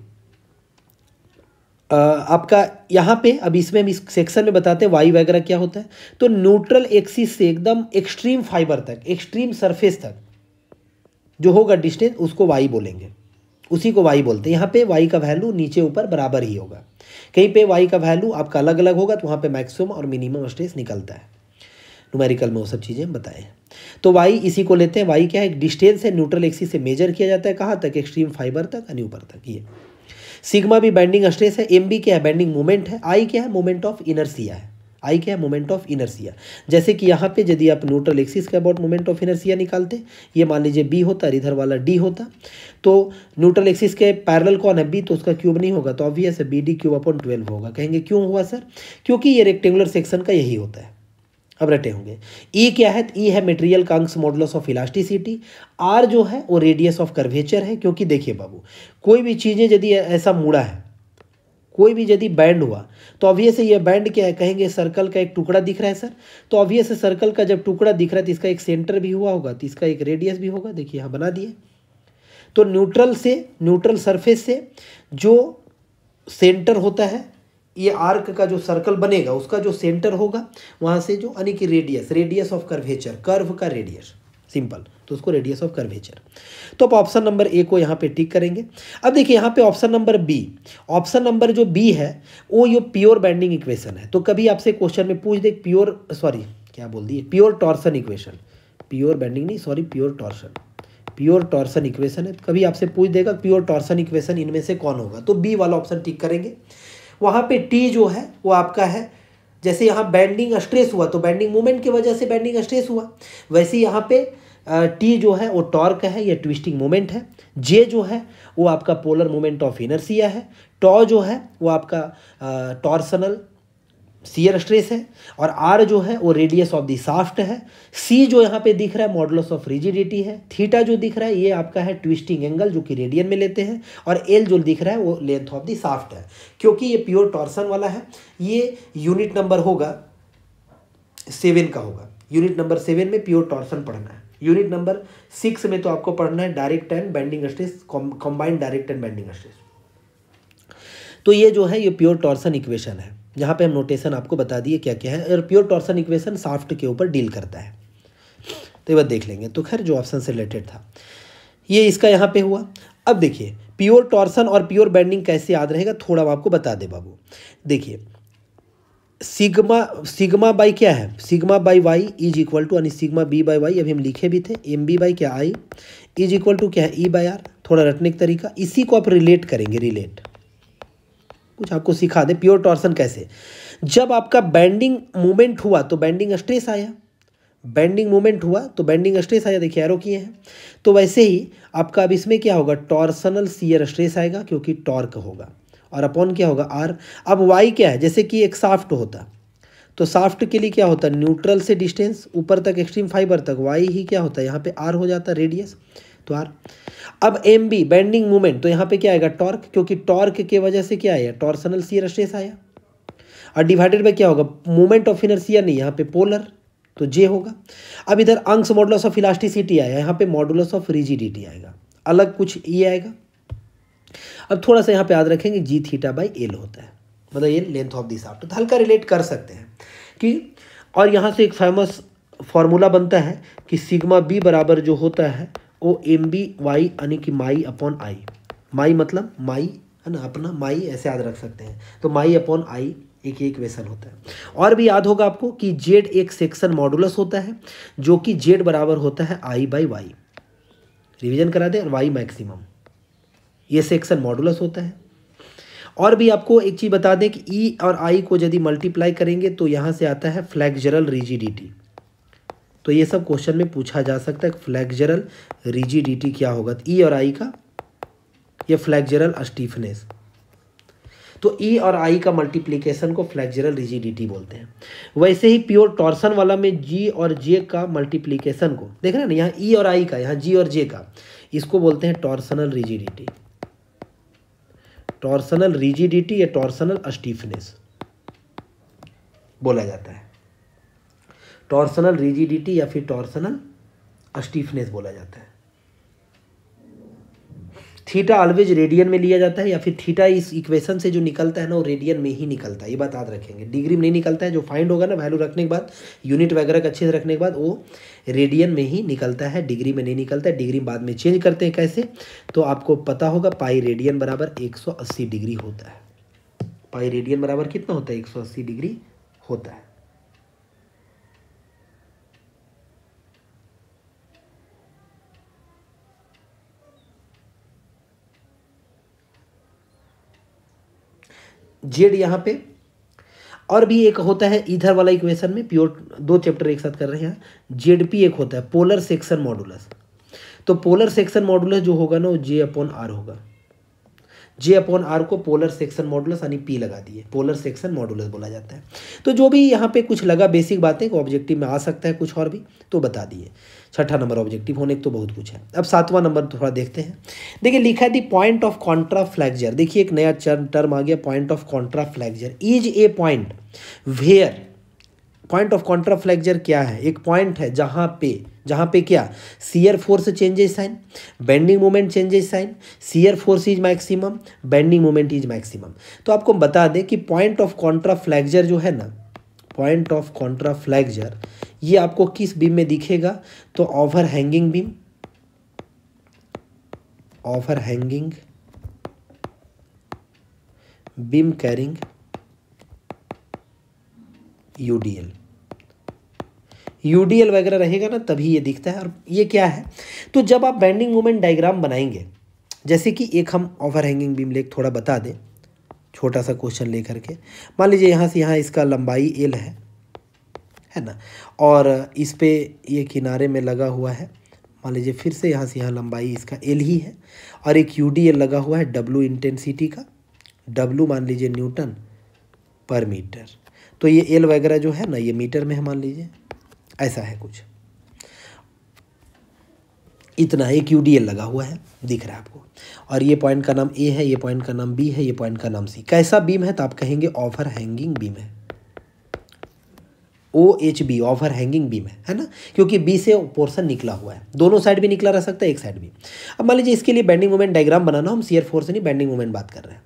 आपका यहाँ पे अब इसमें हम इस सेक्शन में बताते हैं वाई वगैरह क्या होता है। तो न्यूट्रल एक्सिस से एकदम एक्सट्रीम फाइबर तक, एक्सट्रीम सरफेस तक जो होगा डिस्टेंस, उसको वाई बोलेंगे, उसी को वाई बोलते हैं। यहाँ पे वाई का वैल्यू नीचे ऊपर बराबर ही होगा, कहीं पे वाई का वैल्यू आपका अलग अलग होगा, तो वहाँ पे मैक्सिमम और मिनिमम स्ट्रेस निकलता है। न्यूमेरिकल में वो सब चीज़ें बताएं। तो वाई इसी को लेते हैं, वाई क्या है, एक डिस्टेंस है, न्यूट्रल एक्सिस से मेजर किया जाता है, कहाँ तक, एक्सट्रीम फाइबर तक यानी ऊपर तक। ये सिग्मा भी बेंडिंग स्ट्रेस है, एम बी क्या है, बेंडिंग मोमेंट है, आई क्या है, मोमेंट ऑफ इनर्शिया है, आई क्या है? Moment of inertia. जैसे कि यहाँ पे यदि आप न्यूट्रल एक्सिस के अबाउट मोमेंट ऑफ इनर्शिया निकालते, ये मान लीजिए बी होता और इधर वाला डी होता, तो न्यूट्रल एक्सिस के पैरेलल कौन है? बी, तो उसका क्यूब नहीं होगा, तो ऑब्वियस है B D cube upon twelve होगा। कहेंगे क्यों हुआ सर? क्योंकि ये रेक्टेंगुलर सेक्शन का यही होता है। अब रटे होंगे। ई क्या है? ई है मटेरियल का Young's modulus of elasticity. R जो है वो रेडियस ऑफ कर्वेचर है, क्योंकि देखिए बाबू, कोई भी चीज़ें यदि ऐसा मुड़ा है, कोई भी यदि बैंड हुआ, तो ऑब्वियस ये बैंड क्या है? कहेंगे सर्कल का एक टुकड़ा दिख रहा है सर, तो ऑब्वियस सर्कल का जब टुकड़ा दिख रहा है तो इसका एक सेंटर भी हुआ होगा, तो इसका एक रेडियस भी होगा। देखिए यहाँ बना दिए। तो न्यूट्रल से, न्यूट्रल सरफेस से जो सेंटर होता है, ये आर्क का जो सर्कल बनेगा उसका जो सेंटर होगा, वहाँ से जो यानी कि radius, radius of curvature, curve का रेडियस, सिंपल, तो उसको रेडियस ऑफ कर्वेचर। तो आप ऑप्शन नंबर ए को यहाँ पे टिक करेंगे। अब देखिए यहाँ पे option number B, option number जो बी है वो ये प्योर बेंडिंग इक्वेशन है। तो कभी आपसे क्वेश्चन में पूछ दे प्योर, सॉरी क्या बोल दिए, pure torsion equation, pure bending नहीं, sorry pure torsion, pure torsion equation है। कभी आपसे पूछ देगा प्योर टॉर्सन इक्वेशन इनमें से कौन होगा, तो बी वाला ऑप्शन टिक करेंगे। वहाँ पे टी जो है वो आपका है, जैसे यहाँ बेंडिंग स्ट्रेस हुआ तो बेंडिंग मोमेंट की वजह से बेंडिंग स्ट्रेस हुआ, वैसे यहाँ पे टी जो है वो टॉर्क है या ट्विस्टिंग मोमेंट है। जे जो है वो आपका पोलर मोमेंट ऑफ इनर्शिया है। टॉ जो है वो आपका टॉर्सनल शियर स्ट्रेस है। और आर जो है वो रेडियस ऑफ द शाफ्ट है। सी जो यहाँ पे दिख रहा है मॉडुलस ऑफ रिजिडिटी है। थीटा जो दिख रहा है ये आपका है ट्विस्टिंग एंगल, जो कि रेडियन में लेते हैं। और एल जो दिख रहा है वो लेंथ ऑफ द शाफ्ट है, क्योंकि ये प्योर टॉर्सन वाला है। ये यूनिट नंबर होगा सेवन का होगा, यूनिट नंबर सेवन में प्योर टॉर्सन पढ़ना है। यूनिट नंबर सिक्स में तो आपको पढ़ना है direct and bending stress, combined direct and bending stress. तो ये जो है ये प्योर टॉर्सन इक्वेशन है, जहाँ पे हम नोटेशन आपको बता दिए क्या क्या है। और प्योर टॉर्सन इक्वेशन शाफ्ट के ऊपर डील करता है, तो ये बात देख लेंगे। तो खैर जो ऑप्शन से रिलेटेड था ये इसका यहाँ पे हुआ। अब देखिए प्योर टॉर्सन और प्योर बेंडिंग कैसे याद रहेगा, थोड़ा मैं आपको बता दे बाबू। देखिए सिग्मा, सिग्मा बाई क्या है? Sigma by Y is equal to, यानी सिग्मा बी बाई वाई, अभी हम लिखे भी थे, एम बी बाई क्या आई इज इक्वल टू क्या है? E by R. थोड़ा रटने का तरीका, इसी को आप रिलेट करेंगे। रिलेट कुछ आपको सिखा दे प्योर टॉर्सन कैसे। जब आपका बेंडिंग मोमेंट हुआ तो बेंडिंग स्ट्रेस आया, बेंडिंग मोमेंट हुआ तो बेंडिंग स्ट्रेस आया, देखिए एरो किए हैं। तो वैसे ही आपका अब इसमें क्या होगा? टॉर्सनल शियर स्ट्रेस आएगा, क्योंकि टॉर्क होगा, और अपॉन क्या होगा? आर। अब वाई क्या है? जैसे कि एक शाफ्ट होता तो शाफ्ट के लिए क्या होता? न्यूट्रल से डिस्टेंस ऊपर तक, एक्सट्रीम फाइबर तक, वाई ही क्या होता है? यहाँ पे आर हो जाता है, रेडियस, तो आर। अब एम बी बेंडिंग मोमेंट, तो यहाँ पे क्या आएगा? टॉर्क, क्योंकि टॉर्क के वजह से क्या आया? टॉर्सनल शियर स्ट्रेस आया। और डिवाइडेड बाय क्या होगा? मोमेंट ऑफ इनर्शिया नहीं, यहाँ पे पोलर, तो जे होगा। अब इधर यंग्स मॉडुलस ऑफ इलास्टिसिटी आया, यहाँ पे मॉडुलस ऑफ रिजिडिटी आएगा, अलग कुछ ये आएगा। अब थोड़ा सा यहाँ पे याद रखेंगे, जी थीटा बाई एल होता है, मतलब ये लेंथ ऑफ द शाफ्ट, तो हल्का रिलेट कर सकते हैं कि। और यहाँ से एक फेमस फॉर्मूला बनता है कि सिग्मा बी बराबर जो होता है ओ एम बी वाई, यानी कि माई अपॉन आई। माई मतलब माई है ना, अपना माई, ऐसे याद रख सकते हैं। तो माई अपॉन आई एक इक्वेशन होता है। और भी याद होगा आपको कि जेड एक सेक्शन मॉडुलस होता है, जो कि जेड बराबर होता है आई बाई वाई, रिविजन करा दें, और वाई मैक्सिमम, ये सेक्शन मॉडुलस होता है। और भी आपको एक चीज़ बता दें कि ई और आई को यदि मल्टीप्लाई करेंगे तो यहाँ से आता है फ्लेक्सुरल रिजिडिटी। तो ये सब क्वेश्चन में पूछा जा सकता है, फ्लेक्सुरल रिजिडिटी क्या होगा? तो ई और आई का, ये फ्लेक्सुरल स्टीफनेस, तो ई और आई का मल्टीप्लिकेशन को फ्लेक्सुरल रिजिडिटी बोलते हैं। वैसे ही प्योर टॉर्सन वाला में जी और जे का मल्टीप्लिकेशन को, देख रहे हैं ना, यहाँ ई और आई का, यहाँ जी और जे का, इसको बोलते हैं टॉर्सनल रिजिडिटी, टॉर्सनल रिजिडिटी या टॉर्सनल स्टीफनेस बोला जाता है, टॉर्सनल रिजिडिटी या फिर टॉर्सनल स्टीफनेस बोला जाता है। थीटा ऑलवेज रेडियन में लिया जाता है, या फिर थीटा इस इक्वेशन से जो निकलता है ना वो रेडियन में ही निकलता है, ये बात याद रखेंगे। डिग्री में नहीं निकलता है, जो फाइंड होगा ना वैल्यू रखने के बाद, यूनिट वगैरह का अच्छे से रखने के बाद, वो रेडियन में ही निकलता है, डिग्री में नहीं निकलता है। डिग्री बाद में चेंज करते हैं, कैसे? तो आपको पता होगा पाई रेडियन बराबर एक सौ अस्सी डिग्री होता है। पाई रेडियन बराबर कितना होता है? एक सौ अस्सी डिग्री होता है। जेड यहाँ पे, और भी एक होता है इधर वाला इक्वेशन में, प्योर दो चैप्टर एक साथ कर रहे हैं, जेडपी एक होता है पोलर सेक्शन मॉडुलस। तो पोलर सेक्शन मॉडुलस जो होगा ना वो जे अपॉन आर होगा। जे अपॉन आर को पोलर सेक्शन मॉडुलस यानी पी लगा दिए, पोलर सेक्शन मॉडुलस बोला जाता है। तो जो भी यहाँ पे कुछ लगा बेसिक बातें को ऑब्जेक्टिव में आ सकता है कुछ और भी तो बता दिए। छठा नंबर ऑब्जेक्टिव होने तो बहुत कुछ है। अब सातवां नंबर थोड़ा देखते हैं। देखिए लिखा है दी पॉइंट ऑफ कॉन्ट्राफ्लेक्चर। देखिए एक नया टर्म आ गया, point of contraflexure is a point where. Point of contraflexure क्या है? एक पॉइंट है जहाँ पे जहाँ पे क्या shear force changes sign, bending moment changes sign, shear force is maximum, bending moment is maximum. तो आपको बता दें कि पॉइंट ऑफ कॉन्ट्राफ्लेक्चर जो है ना, पॉइंट ऑफ कॉन्ट्राफ्लेक्चर ये आपको किस बीम में दिखेगा? तो overhanging beam, overhanging beam carrying UDL, UDL वगैरह रहेगा ना तभी ये दिखता है। और ये क्या है? तो जब आप बेंडिंग मोमेंट डायग्राम बनाएंगे, जैसे कि एक हम ओवरहैंगिंग बीम लेक थोड़ा बता दें, छोटा सा क्वेश्चन लेकर के, मान लीजिए यहाँ से यहाँ इसका लंबाई एल है, है ना, और इस पे ये किनारे में लगा हुआ है, मान लीजिए फिर से यहाँ से यहाँ लंबाई इसका एल ही है, और एक यूडीएल लगा हुआ है डब्लू इंटेंसिटी का, डब्लू मान लीजिए न्यूटन पर मीटर। तो ये एल वगैरह जो है ना ये मीटर में है, मान लीजिए ऐसा है कुछ, इतना एक यूडीएल लगा हुआ है, दिख रहा है आपको। और ये पॉइंट का नाम ए है, ये पॉइंट का नाम बी है, ये पॉइंट का नाम सी। कैसा बीम है? तो आप कहेंगे ओवर हैंगिंग बीम है, O H B, overhanging beam है, है ना, क्योंकि बी से पोर्शन निकला हुआ है, दोनों साइड भी निकला रह सकता है, एक साइड भी। अब मान लीजिए इसके लिए बेंडिंग मोमेंट डायग्राम बनाना, हम शियर फोर्स नहीं बेंडिंग मोमेंट बात कर रहे हैं।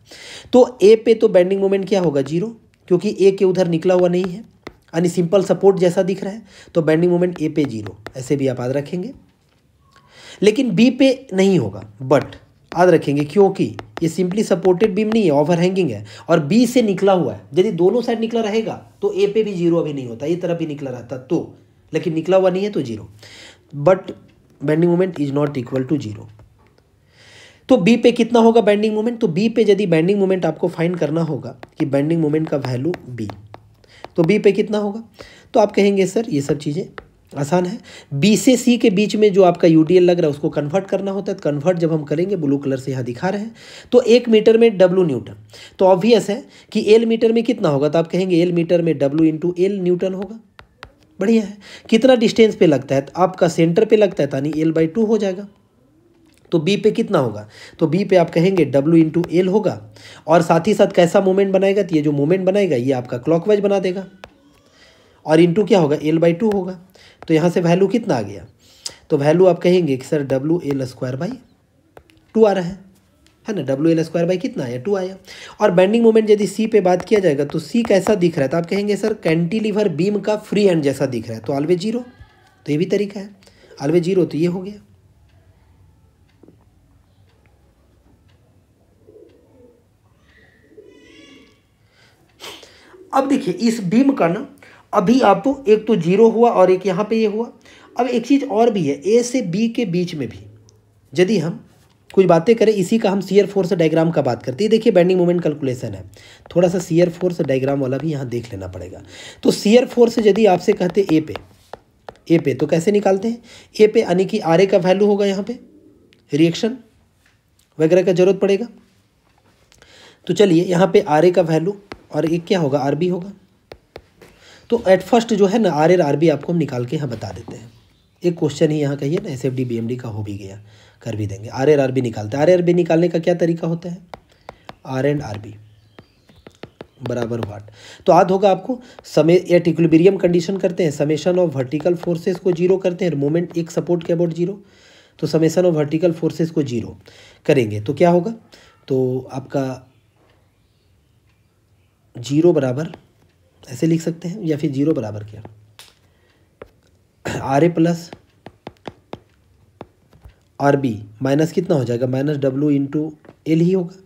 तो ए पे तो बेंडिंग मोमेंट क्या होगा? जीरो, क्योंकि ए के उधर निकला हुआ नहीं है, यानी सिंपल सपोर्ट जैसा दिख रहा है, तो बेंडिंग मोमेंट ए पे जीरो, ऐसे भी आप याद रखेंगे। लेकिन बी पे नहीं होगा, बट याद रखेंगे क्योंकि ये सिंपली सपोर्टेड बीम नहीं है, ओवरहैंगिंग है और बी से निकला हुआ है। यदि दोनों साइड निकला रहेगा तो ए पे भी जीरो अभी नहीं होता, ये तरफ भी निकला रहता तो, लेकिन निकला हुआ नहीं है तो zero, but bending moment is not equal to zero. तो बी पे कितना होगा बेंडिंग मोमेंट? तो बी पे यदि बेंडिंग मोमेंट आपको फाइंड करना होगा कि बेंडिंग मोमेंट का वैल्यू बी, तो बी पे कितना होगा? तो आप कहेंगे सर ये सब चीज़ें आसान है, बी से सी के बीच में जो आपका यूडीएल लग रहा है उसको कन्वर्ट करना होता है। कन्वर्ट जब हम करेंगे, ब्लू कलर से यहाँ दिखा रहे हैं, तो एक मीटर में डब्लू न्यूटन, तो ऑब्वियस है कि एल मीटर में कितना होगा? तो आप कहेंगे एल मीटर में डब्लू इंटू एल न्यूटन होगा। बढ़िया है। कितना डिस्टेंस पे लगता है? तो आपका सेंटर पे लगता है, यानी एल बाई टू हो जाएगा। तो बी पे कितना होगा? तो बी पे आप कहेंगे W इंटू एल होगा। और साथ ही साथ कैसा मोमेंट बनाएगा? तो ये जो मोमेंट बनाएगा ये आपका क्लॉकवाइज बना देगा, और इंटू क्या होगा? L बाई टू होगा। तो यहाँ से वैल्यू कितना आ गया? तो वैल्यू आप कहेंगे कि sir W L square by two आ रहा है, है ना, W एल स्क्वायर बाई कितना आया? टू आया। और बेंडिंग मोमेंट यदि C पे बात किया जाएगा तो C कैसा दिख रहा है? तो आप कहेंगे सर कैंटिलीवर बीम का फ्री हैंड जैसा दिख रहा है, तो ऑलवेज जीरो। तो ये भी तरीका है, ऑलवेज जीरो, तो ये हो गया। अब देखिए इस बीम का ना अभी आपको तो एक तो जीरो हुआ और एक यहाँ पे ये हुआ। अब एक चीज़ और भी है, ए से बी के बीच में भी यदि हम कुछ बातें करें, इसी का हम शियर फोर्स डायग्राम का बात करते हैं। देखिए बेंडिंग मोमेंट कैलकुलेशन है, थोड़ा सा शियर फोर्स डायग्राम वाला भी यहाँ देख लेना पड़ेगा। तो शियर फोर्स यदि आपसे कहते ए पे, ए पे तो कैसे निकालते हैं? ए पे यानी कि आर ए का वैल्यू होगा, यहाँ पे रिएक्शन वगैरह का जरूरत पड़ेगा। तो चलिए यहाँ पे आर ए का वैल्यू और एक क्या होगा? आरबी होगा। तो एट फर्स्ट जो है ना आर एर आरबी आपको हम निकाल के यहाँ बता देते हैं। एक क्वेश्चन ही यहाँ कहिए ना S F D B M D का हो भी गया, कर भी देंगे। आर एर आरबी निकालते हैं। आर एर आरबी निकालने का क्या तरीका होता है? आर एंड आरबी बराबर वाट, तो याद होगा आपको, समय एट इक्विलिब्रियम कंडीशन करते हैं, समेशन ऑफ वर्टिकल फोर्सेस को जीरो करते हैं, मोमेंट एक सपोर्ट के अबाउट जीरो, तो समेशन ऑफ वर्टिकल फोर्सेस को जीरो करेंगे तो क्या होगा? तो आपका जीरो बराबर ऐसे लिख सकते हैं, या फिर जीरो बराबर क्या, R A plus R B minus कितना हो जाएगा? माइनस डब्ल्यू इंटू एल ही होगा,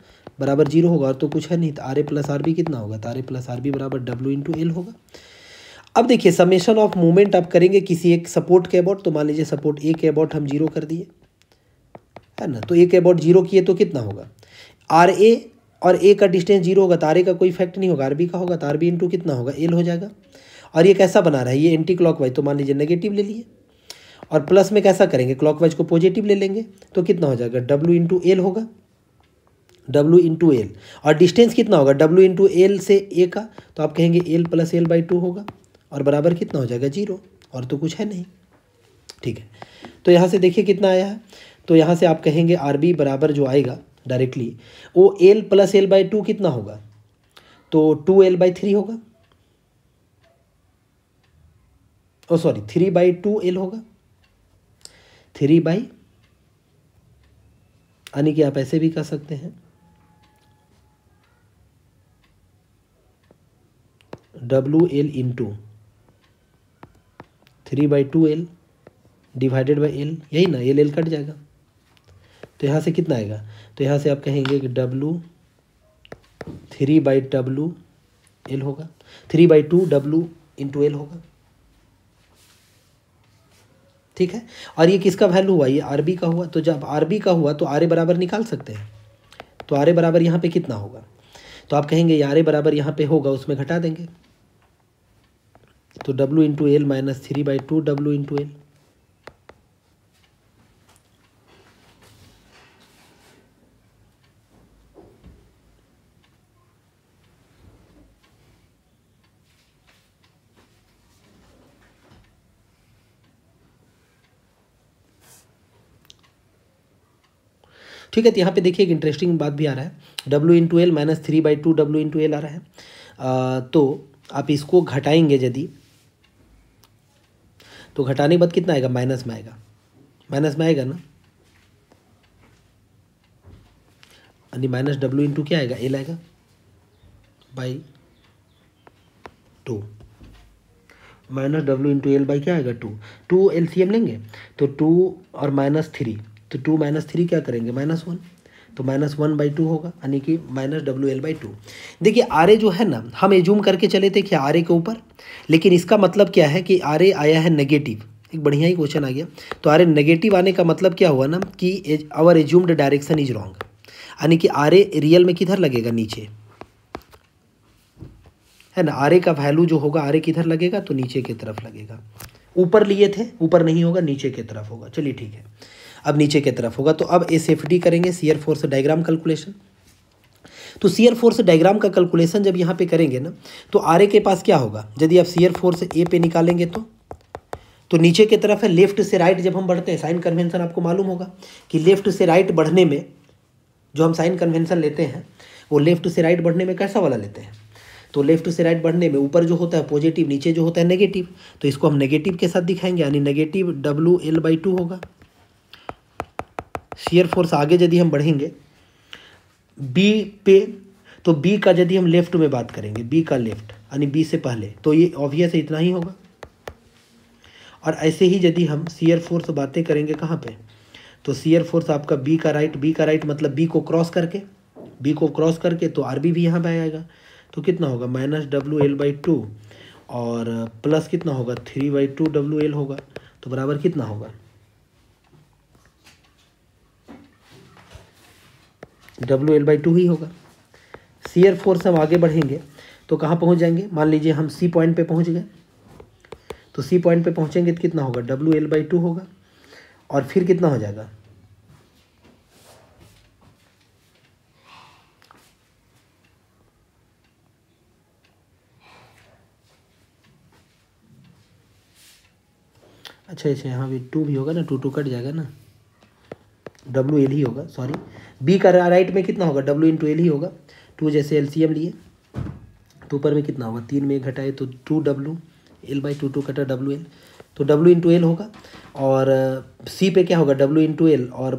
बराबर जीरो होगा, और तो कुछ है नहीं। तो R A plus R B कितना होगा? तो R A plus R B बराबर डब्ल्यू इंटू एल होगा। अब देखिए समेशन ऑफ मोमेंट आप करेंगे किसी एक सपोर्ट के अबाउट, तो मान लीजिए सपोर्ट ए के अबाउट हम जीरो कर दिए, है ना, तो ए के अबाउट जीरो किए तो कितना होगा? आर ए और ए का डिस्टेंस जीरो होगा तो आर ए का कोई इफेक्ट नहीं होगा, आर बी का होगा तो आर बी इंटू कितना होगा, एल हो जाएगा। और ये कैसा बना रहा है, ये एंटी क्लॉकवाइज, तो मान लीजिए नेगेटिव ले लिए, और प्लस में कैसा करेंगे, क्लॉकवाइज को पॉजिटिव ले लेंगे तो कितना हो जाएगा, डब्ल्यू इंटू एल होगा, डब्ल्यू इंटू एल। और डिस्टेंस कितना होगा, डब्ल्यू इंटू एल से ए का, तो आप कहेंगे L plus L by two होगा और बराबर कितना हो जाएगा, जीरो। और तो कुछ है नहीं, ठीक है। तो यहाँ से देखिए कितना आया है, तो यहाँ से आप कहेंगे आर बी बराबर जो आएगा डायरेक्टली वो L plus L by two कितना होगा, तो टू एल बाई थ्री होगा, oh sorry three by two L होगा, थ्री बाई, यानी कि आप ऐसे भी कर सकते हैं W L into three by two L divided by L, यही ना, एल एल कट जाएगा। तो यहाँ से कितना आएगा, तो यहाँ से आप कहेंगे कि W three by W L होगा, three by two W into L होगा, ठीक है। और ये किसका वैल्यू हुआ, ये आर बी का हुआ। तो जब आर बी का हुआ तो आर ए बराबर निकाल सकते हैं, तो आर ए बराबर यहाँ पे कितना होगा, तो आप कहेंगे आर ए बराबर यहाँ पे होगा, उसमें घटा देंगे तो W into L minus three by two W into L, ठीक है। तो यहाँ पे देखिए एक इंटरेस्टिंग बात भी आ रहा है, W into L minus three by two W into L आ रहा है, आ, तो आप इसको घटाएंगे यदि, तो घटाने के बाद कितना आएगा, माइनस में आएगा, माइनस में आएगा ना, यानी माइनस डब्ल्यू इंटू क्या आएगा, एल आएगा by two, minus W into L by क्या आएगा, two. Two L C M लेंगे तो टू और माइनस थ्री, तो टू माइनस थ्री क्या करेंगे, माइनस वन, तो माइनस वन बाई टू होगा, यानी कि minus W L by two. देखिए आर ए जो है ना, हम एज्यूम करके चले थे कि आर ए के ऊपर, लेकिन इसका मतलब क्या है कि आर ए आया है नेगेटिव, एक बढ़िया ही क्वेश्चन आ गया। तो आर ए नेगेटिव आने का मतलब क्या हुआ ना, कि our assumed direction is wrong, यानी कि आर ए रियल में किधर लगेगा, नीचे है ना, आर ए का वैल्यू जो होगा, आर ए किधर लगेगा, तो नीचे की तरफ लगेगा। ऊपर लिए थे, ऊपर नहीं होगा, नीचे की तरफ होगा, चलिए ठीक है। अब नीचे की तरफ होगा, तो अब एस एफ डी करेंगे, शियर फोर्स डायग्राम कैलकुलेशन। तो शियर फोर्स डायग्राम का कैलकुलेशन जब यहाँ पे करेंगे ना, तो आर ए के पास क्या होगा, यदि आप शियर फोर्स ए पे निकालेंगे तो तो नीचे की तरफ है, लेफ्ट से राइट जब हम बढ़ते हैं, साइन कन्वेंशन आपको मालूम होगा कि लेफ्ट से राइट बढ़ने में जो हम साइन कन्वेंशन लेते हैं, वो लेफ्ट से राइट बढ़ने में कैसा वाला लेते हैं, तो लेफ्ट से राइट बढ़ने में ऊपर जो होता है पॉजिटिव, नीचे जो होता है नेगेटिव, तो इसको हम नेगेटिव के साथ दिखाएंगे, यानी negative W L by two होगा। शियर फोर्स आगे यदि हम बढ़ेंगे बी पे, तो बी का यदि हम लेफ्ट में बात करेंगे, बी का लेफ्ट यानी बी से पहले, तो ये ऑब्वियस है इतना ही होगा। और ऐसे ही यदि हम शियर फोर्स बातें करेंगे कहाँ पे, तो शियर फोर्स आपका बी का राइट, बी का राइट मतलब बी को क्रॉस करके, बी को क्रॉस करके, तो आर बी भी यहाँ पर आएगा, तो कितना होगा, minus W L by two और प्लस कितना होगा, three by two W L होगा, तो बराबर कितना होगा, डब्ल्यू एल बाई टू ही होगा। शियर फोर्स हम आगे बढ़ेंगे तो कहाँ पहुँच जाएंगे, मान लीजिए हम सी पॉइंट पे पहुँच गए, तो सी पॉइंट पे पहुँचेंगे तो कितना होगा, डब्ल्यू एल बाई टू होगा, और फिर कितना हो जाएगा, अच्छा अच्छा यहाँ भी टू भी होगा ना, टू टू कट जाएगा ना, डब्ल्यू एल ही होगा, सॉरी बी का राइट में कितना होगा, डब्ल्यू इंटू एल ही होगा, टू जैसे एलसीएम लिए, तो ऊपर में कितना होगा, तीन में घटाए तो two W L by two, two कटा डब्ल्यू एल, तो डब्ल्यू इंटू एल होगा। और सी पे क्या होगा, डब्ल्यू इंटू एल, और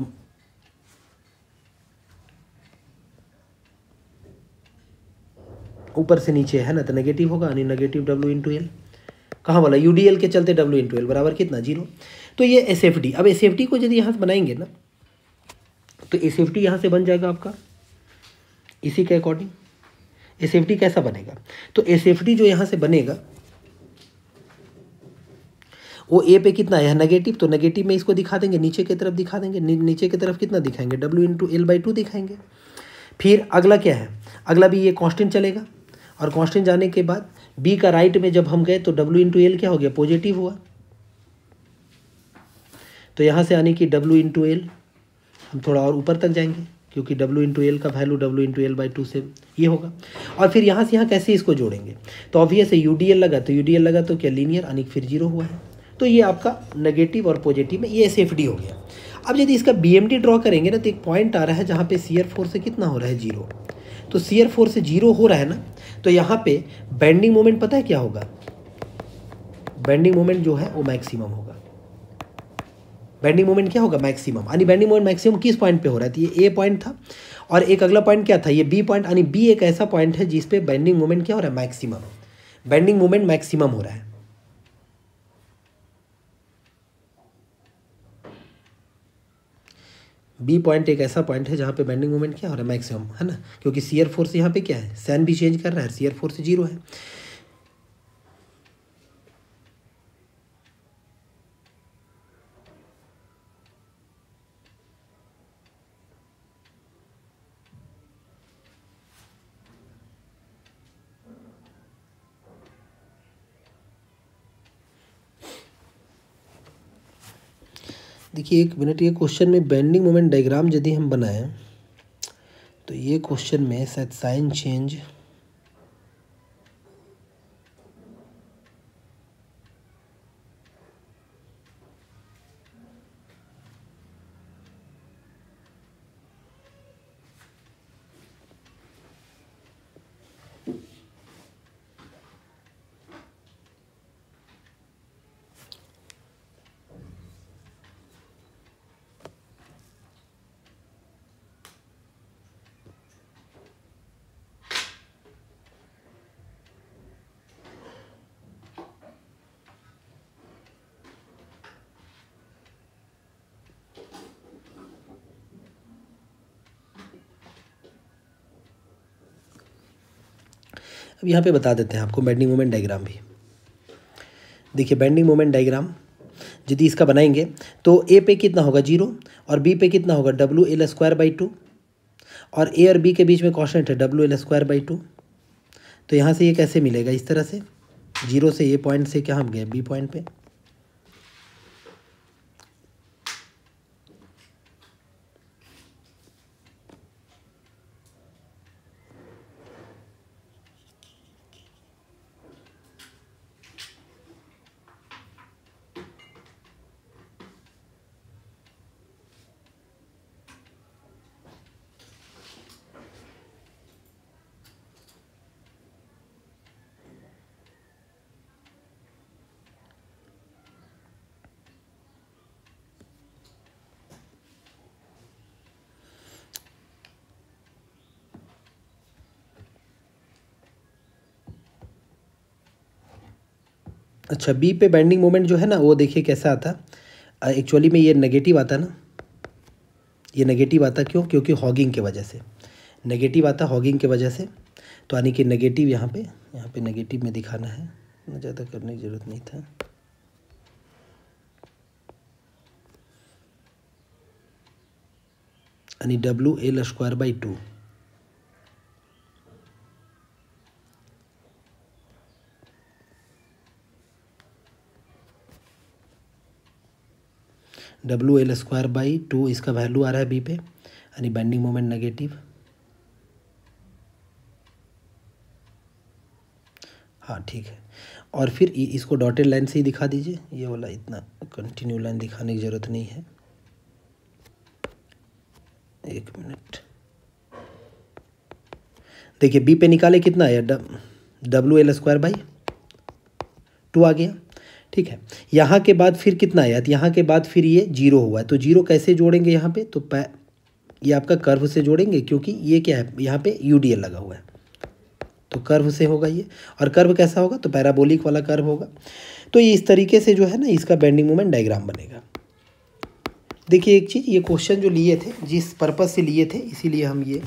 ऊपर से नीचे है ना, तो नेगेटिव होगा, यानी नेगेटिव डब्ल्यू इंटू एल, कहाँ वाला यू डी एल के चलते डब्ल्यू इंटू एल बराबर कितना, जीरो। तो ये एस एफ डी, अब एस एफ डी को यदि यहाँ से बनाएंगे ना, तो एस एफ टी यहाँ से बन जाएगा आपका इसी के अकॉर्डिंग। एस एफ टी कैसा बनेगा, तो एस एफ टी जो यहाँ से बनेगा वो ए पे कितना है, नेगेटिव, तो नेगेटिव में इसको दिखा देंगे, नीचे की तरफ दिखा देंगे, नीचे की तरफ कितना दिखाएंगे, W into L by two दिखाएंगे, फिर अगला क्या है, अगला भी ये कांस्टेंट चलेगा और कांस्टेंट जाने के बाद बी का राइट में जब हम गए तो डब्ल्यू इंटू एल क्या हो गया, पॉजिटिव हुआ। तो यहाँ से आने की डब्ल्यू इंटू एल, हम थोड़ा और ऊपर तक जाएंगे क्योंकि डब्ल्यू इंटू एल का value W into L by two से ये होगा। और फिर यहाँ से यहाँ कैसे इसको जोड़ेंगे, तो ऑब्वियस यू डी एल लगा, तो यू डी एल लगा तो क्या लीनियर अनिक फिर जीरो हुआ है। तो ये आपका नेगेटिव और पॉजिटिव में ये एस एफ डी हो गया। अब यदि इसका बी एम डी ड्रॉ करेंगे ना तो एक पॉइंट आ रहा है जहाँ पे सीयर फोर्स से कितना हो रहा है, जीरो। तो सीयर फोर्स से जीरो हो रहा है ना, तो यहाँ पे बेंडिंग मोमेंट पता है क्या होगा, बेंडिंग मोमेंट जो है वो मैक्सिमम होगा। बेंडिंग मोमेंट क्या होगा, मैक्सिमम। यानी बेंडिंग मोमेंट मैक्सिमम किस पॉइंट पे हो रहा है, तो ये ए पॉइंट था और एक अगला पॉइंट क्या था, ये बी पॉइंट। यानी बी एक ऐसा पॉइंट है जिस पे बेंडिंग मोमेंट क्या हो रहा है, मैक्सिमम। बेंडिंग मोमेंट मैक्सिमम हो रहा है। बी पॉइंट एक ऐसा पॉइंट है जहाँ पे बेंडिंग मोमेंट क्या हो रहा है, मैक्सिमम है ना, क्योंकि सीयर फोर्स यहाँ पे क्या है, सैन भी चेंज कर रहा है, सीयर फोर्स जीरो है। देखिए एक मिनट, ये क्वेश्चन में बेंडिंग मोमेंट डायग्राम यदि हम बनाएं तो ये क्वेश्चन में शायद साइन चेंज, अब यहाँ पे बता देते हैं आपको बेंडिंग मोमेंट डायग्राम भी। देखिए बेंडिंग मोमेंट डायग्राम यदि इसका बनाएंगे तो ए पे कितना होगा, जीरो, और बी पे कितना होगा, W L square by two, और ए और बी के बीच में कॉन्स्टेंट है W L square by two. तो यहाँ से ये कैसे मिलेगा, इस तरह से जीरो से ए पॉइंट से क्या हम गए, बी पॉइंट पे। अच्छा बी पे बेंडिंग मोमेंट जो है ना वो देखिए कैसा आता, एक्चुअली में ये नेगेटिव आता ना, ये नेगेटिव आता क्यों, क्योंकि हॉगिंग के वजह से नेगेटिव आता, हॉगिंग के वजह से। तो यानी कि नेगेटिव यहाँ पे, यहाँ पे नेगेटिव में दिखाना है, ज़्यादा करने की ज़रूरत नहीं था। यानी W L square by two, W L square by two इसका वैल्यू आ रहा है बी पे, यानी बेंडिंग मोमेंट नेगेटिव। हाँ ठीक है, और फिर इसको डॉटेड लाइन से ही दिखा दीजिए, ये वाला इतना कंटिन्यू लाइन दिखाने की ज़रूरत नहीं है। एक मिनट, देखिए बी पे निकाले कितना है, W L square by two आ गया, ठीक है। यहाँ के बाद फिर कितना आया, तो यहाँ के बाद फिर ये जीरो हुआ है। तो जीरो कैसे जोड़ेंगे यहाँ पे, तो पै ये आपका कर्व से जोड़ेंगे, क्योंकि ये क्या है, यहाँ पे यू डी एल लगा हुआ है, तो कर्व से होगा ये। और कर्व कैसा होगा, तो पैराबोलिक वाला कर्व होगा। तो ये इस तरीके से जो है ना इसका बेंडिंग मोमेंट डायग्राम बनेगा। देखिए एक चीज़, ये क्वेश्चन जो लिए थे जिस पर्पज़ से लिए थे, इसीलिए हम ये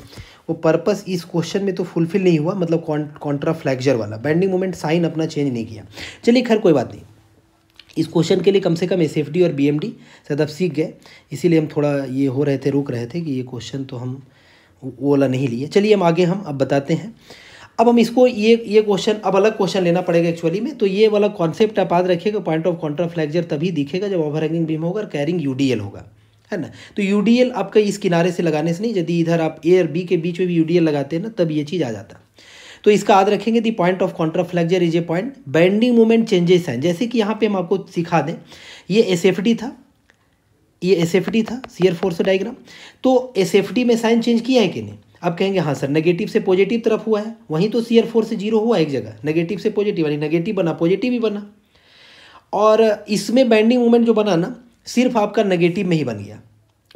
वो पर्पस इस क्वेश्चन में तो फुलफिल नहीं हुआ, मतलब कॉन्ट्राफ्लेक्चर वाला बेंडिंग मोमेंट साइन अपना चेंज नहीं किया। चलिए खैर कोई बात नहीं, इस क्वेश्चन के लिए कम से कम एस एफ डी और बी एम डी शायद आप सीख गए, इसीलिए हम थोड़ा ये हो रहे थे, रुक रहे थे कि ये क्वेश्चन तो हम वो वाला नहीं लिए। चलिए हम आगे हम अब बताते हैं। अब हम इसको ये ये क्वेश्चन अब अलग क्वेश्चन लेना पड़ेगा एक्चुअली में। तो ये वाला कॉन्सेप्ट आप याद रखिएगा, पॉइंट ऑफ कॉन्ट्राफ्लेक्चर तभी दिखेगा जब ओवरहैंगिंग बीम होगा और कैरिंग यूडीएल होगा, है ना। तो यूडीएल आपका इस किनारे से लगाने से नहीं, यदि इधर आप ए और बी के बीच में भी यूडीएल लगाते हैं ना, तब ये चीज़ आ जाता। तो इसका याद रखेंगे, the point of contraflexure is a point bending moment changes हैं। जैसे कि यहाँ पे हम आपको सिखा दें, ये एसएफटी था, ये एसएफटी था शियर फोर्स डायग्राम। तो एसएफटी में साइन चेंज किया है कि नहीं? आप कहेंगे हाँ सर, नेगेटिव से पॉजिटिव तरफ हुआ है। वहीं तो शियर फोर्स से जीरो हुआ है एक जगह, नेगेटिव से पॉजिटिव, यानी नेगेटिव बना पॉजिटिव भी बना। और इसमें बेंडिंग मोमेंट जो बना ना, सिर्फ आपका नेगेटिव में ही बन गया,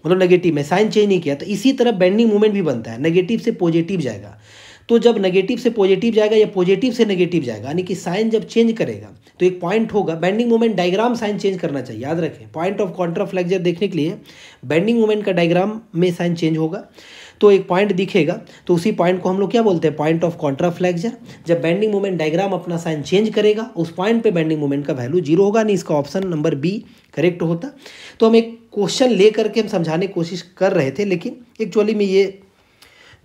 मतलब नेगेटिव में साइन चेंज नहीं किया। तो इसी तरह बेंडिंग मोमेंट भी बनता है, नेगेटिव से पॉजिटिव जाएगा। तो जब नेगेटिव से पॉजिटिव जाएगा या पॉजिटिव से नेगेटिव जाएगा, यानी कि साइन जब चेंज करेगा तो एक पॉइंट होगा। Bending moment diagram sign change करना चाहिए, याद रखें। पॉइंट ऑफ कॉन्ट्राफ्लेक्चर देखने के लिए बेंडिंग मोमेंट का डायग्राम में साइन चेंज होगा तो एक पॉइंट दिखेगा। तो उसी पॉइंट को हम लोग क्या बोलते हैं? Point of contraflexure. जब बेंडिंग मोमेंट डायग्राम अपना साइन चेंज करेगा, उस पॉइंट पे बेंडिंग मोमेंट का वैल्यू जीरो होगा, नहीं। इसका ऑप्शन नंबर बी करेक्ट होता। तो हम एक क्वेश्चन ले करके हम समझाने की कोशिश कर रहे थे, लेकिन एक्चुअली में ये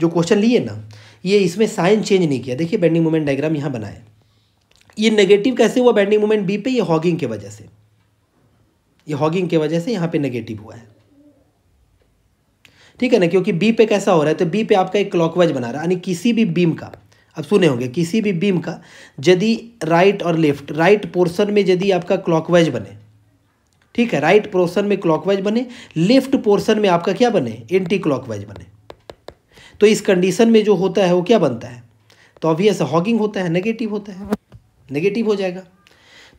जो क्वेश्चन लिए ना, ये इसमें साइन चेंज नहीं किया। देखिए बेंडिंग मोमेंट डायग्राम यहाँ बनाए, ये नेगेटिव कैसे हुआ बेंडिंग मोमेंट बी पे? ये हॉगिंग की वजह से, ये हॉगिंग की वजह से यहाँ पे नेगेटिव हुआ है, ठीक है ना। क्योंकि बी पे कैसा हो रहा है, तो बी पे आपका एक क्लॉकवाइज बना रहा है, यानी किसी भी बीम का, अब सुने होंगे, किसी भी बीम का यदि राइट और लेफ्ट, राइट पोर्शन में यदि आपका क्लॉकवाइज बने, ठीक है, राइट पोर्शन में क्लॉकवाइज बने, लेफ्ट पोर्शन में आपका क्या बने? एंटी क्लॉकवाइज बने। तो इस कंडीशन में जो होता है वो क्या बनता है? तो ऑब्वियस हॉगिंग होता है, नेगेटिव होता है, नेगेटिव हो जाएगा।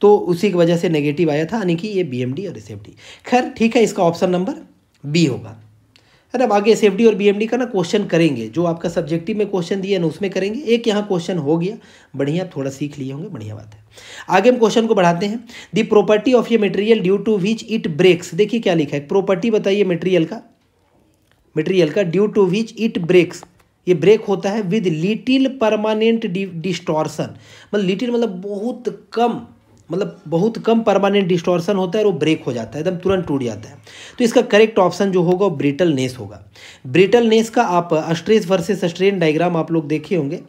तो उसी की वजह से नेगेटिव आया था, यानी कि ये बीएमडी और एसएफडी। खैर ठीक है, इसका ऑप्शन नंबर बी होगा। अरे अब आगे एसएफडी और बीएमडी का ना क्वेश्चन करेंगे, जो आपका सब्जेक्टिव में क्वेश्चन दिया ना उसमें करेंगे। एक यहाँ क्वेश्चन हो गया, बढ़िया, थोड़ा सीख लिए होंगे, बढ़िया बात है। आगे हम क्वेश्चन को बढ़ाते हैं। दी प्रॉपर्टी ऑफ ये material due to which it breaks. देखिए क्या लिखा है, प्रॉपर्टी बताइए मटेरियल का, मटेरियल का due to which it breaks, ये ब्रेक होता है विद लिटिल परमानेंट डिस्टॉर्सन। मतलब लिटिल मतलब बहुत कम, मतलब बहुत कम परमानेंट डिस्टॉर्सन होता है और वो ब्रेक हो जाता है, एकदम तुरंत टूट जाता है। तो इसका करेक्ट ऑप्शन जो होगा वो ब्रिटलनेस होगा। ब्रिटलनेस का आप स्ट्रेस वर्सेस स्ट्रेन डायग्राम आप लोग देखे होंगे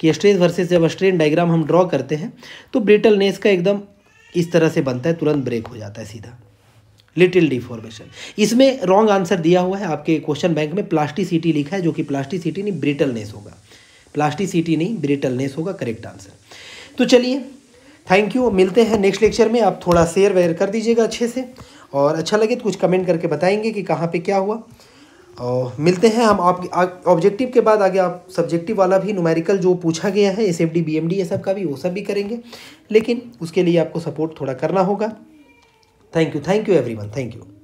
कि स्ट्रेस वर्सेस जब स्ट्रेन डायग्राम हम ड्रॉ करते हैं तो ब्रिटलनेस का एकदम इस तरह से बनता है, तुरंत ब्रेक हो जाता है सीधा, लिटिल डिफॉर्मेशन। इसमें रॉन्ग आंसर दिया हुआ है आपके क्वेश्चन बैंक में, प्लास्टिसिटी लिखा है, जो कि प्लास्टिसिटी नहीं ब्रिटलनेस होगा, प्लास्टिसिटी नहीं ब्रिटलनेस होगा करेक्ट आंसर। तो चलिए थैंक यू, मिलते हैं नेक्स्ट लेक्चर में। आप थोड़ा शेयर वेयर कर दीजिएगा अच्छे से, और अच्छा लगे तो कुछ कमेंट करके बताएंगे कि कहाँ पे क्या हुआ। और मिलते हैं हम, आप ऑब्जेक्टिव के बाद आगे आप सब्जेक्टिव वाला भी न्यूमेरिकल जो पूछा गया है एसएफडी बीएमडी ये सब का भी, वो सब भी करेंगे, लेकिन उसके लिए आपको सपोर्ट थोड़ा करना होगा। Thank you, thank you everyone, thank you.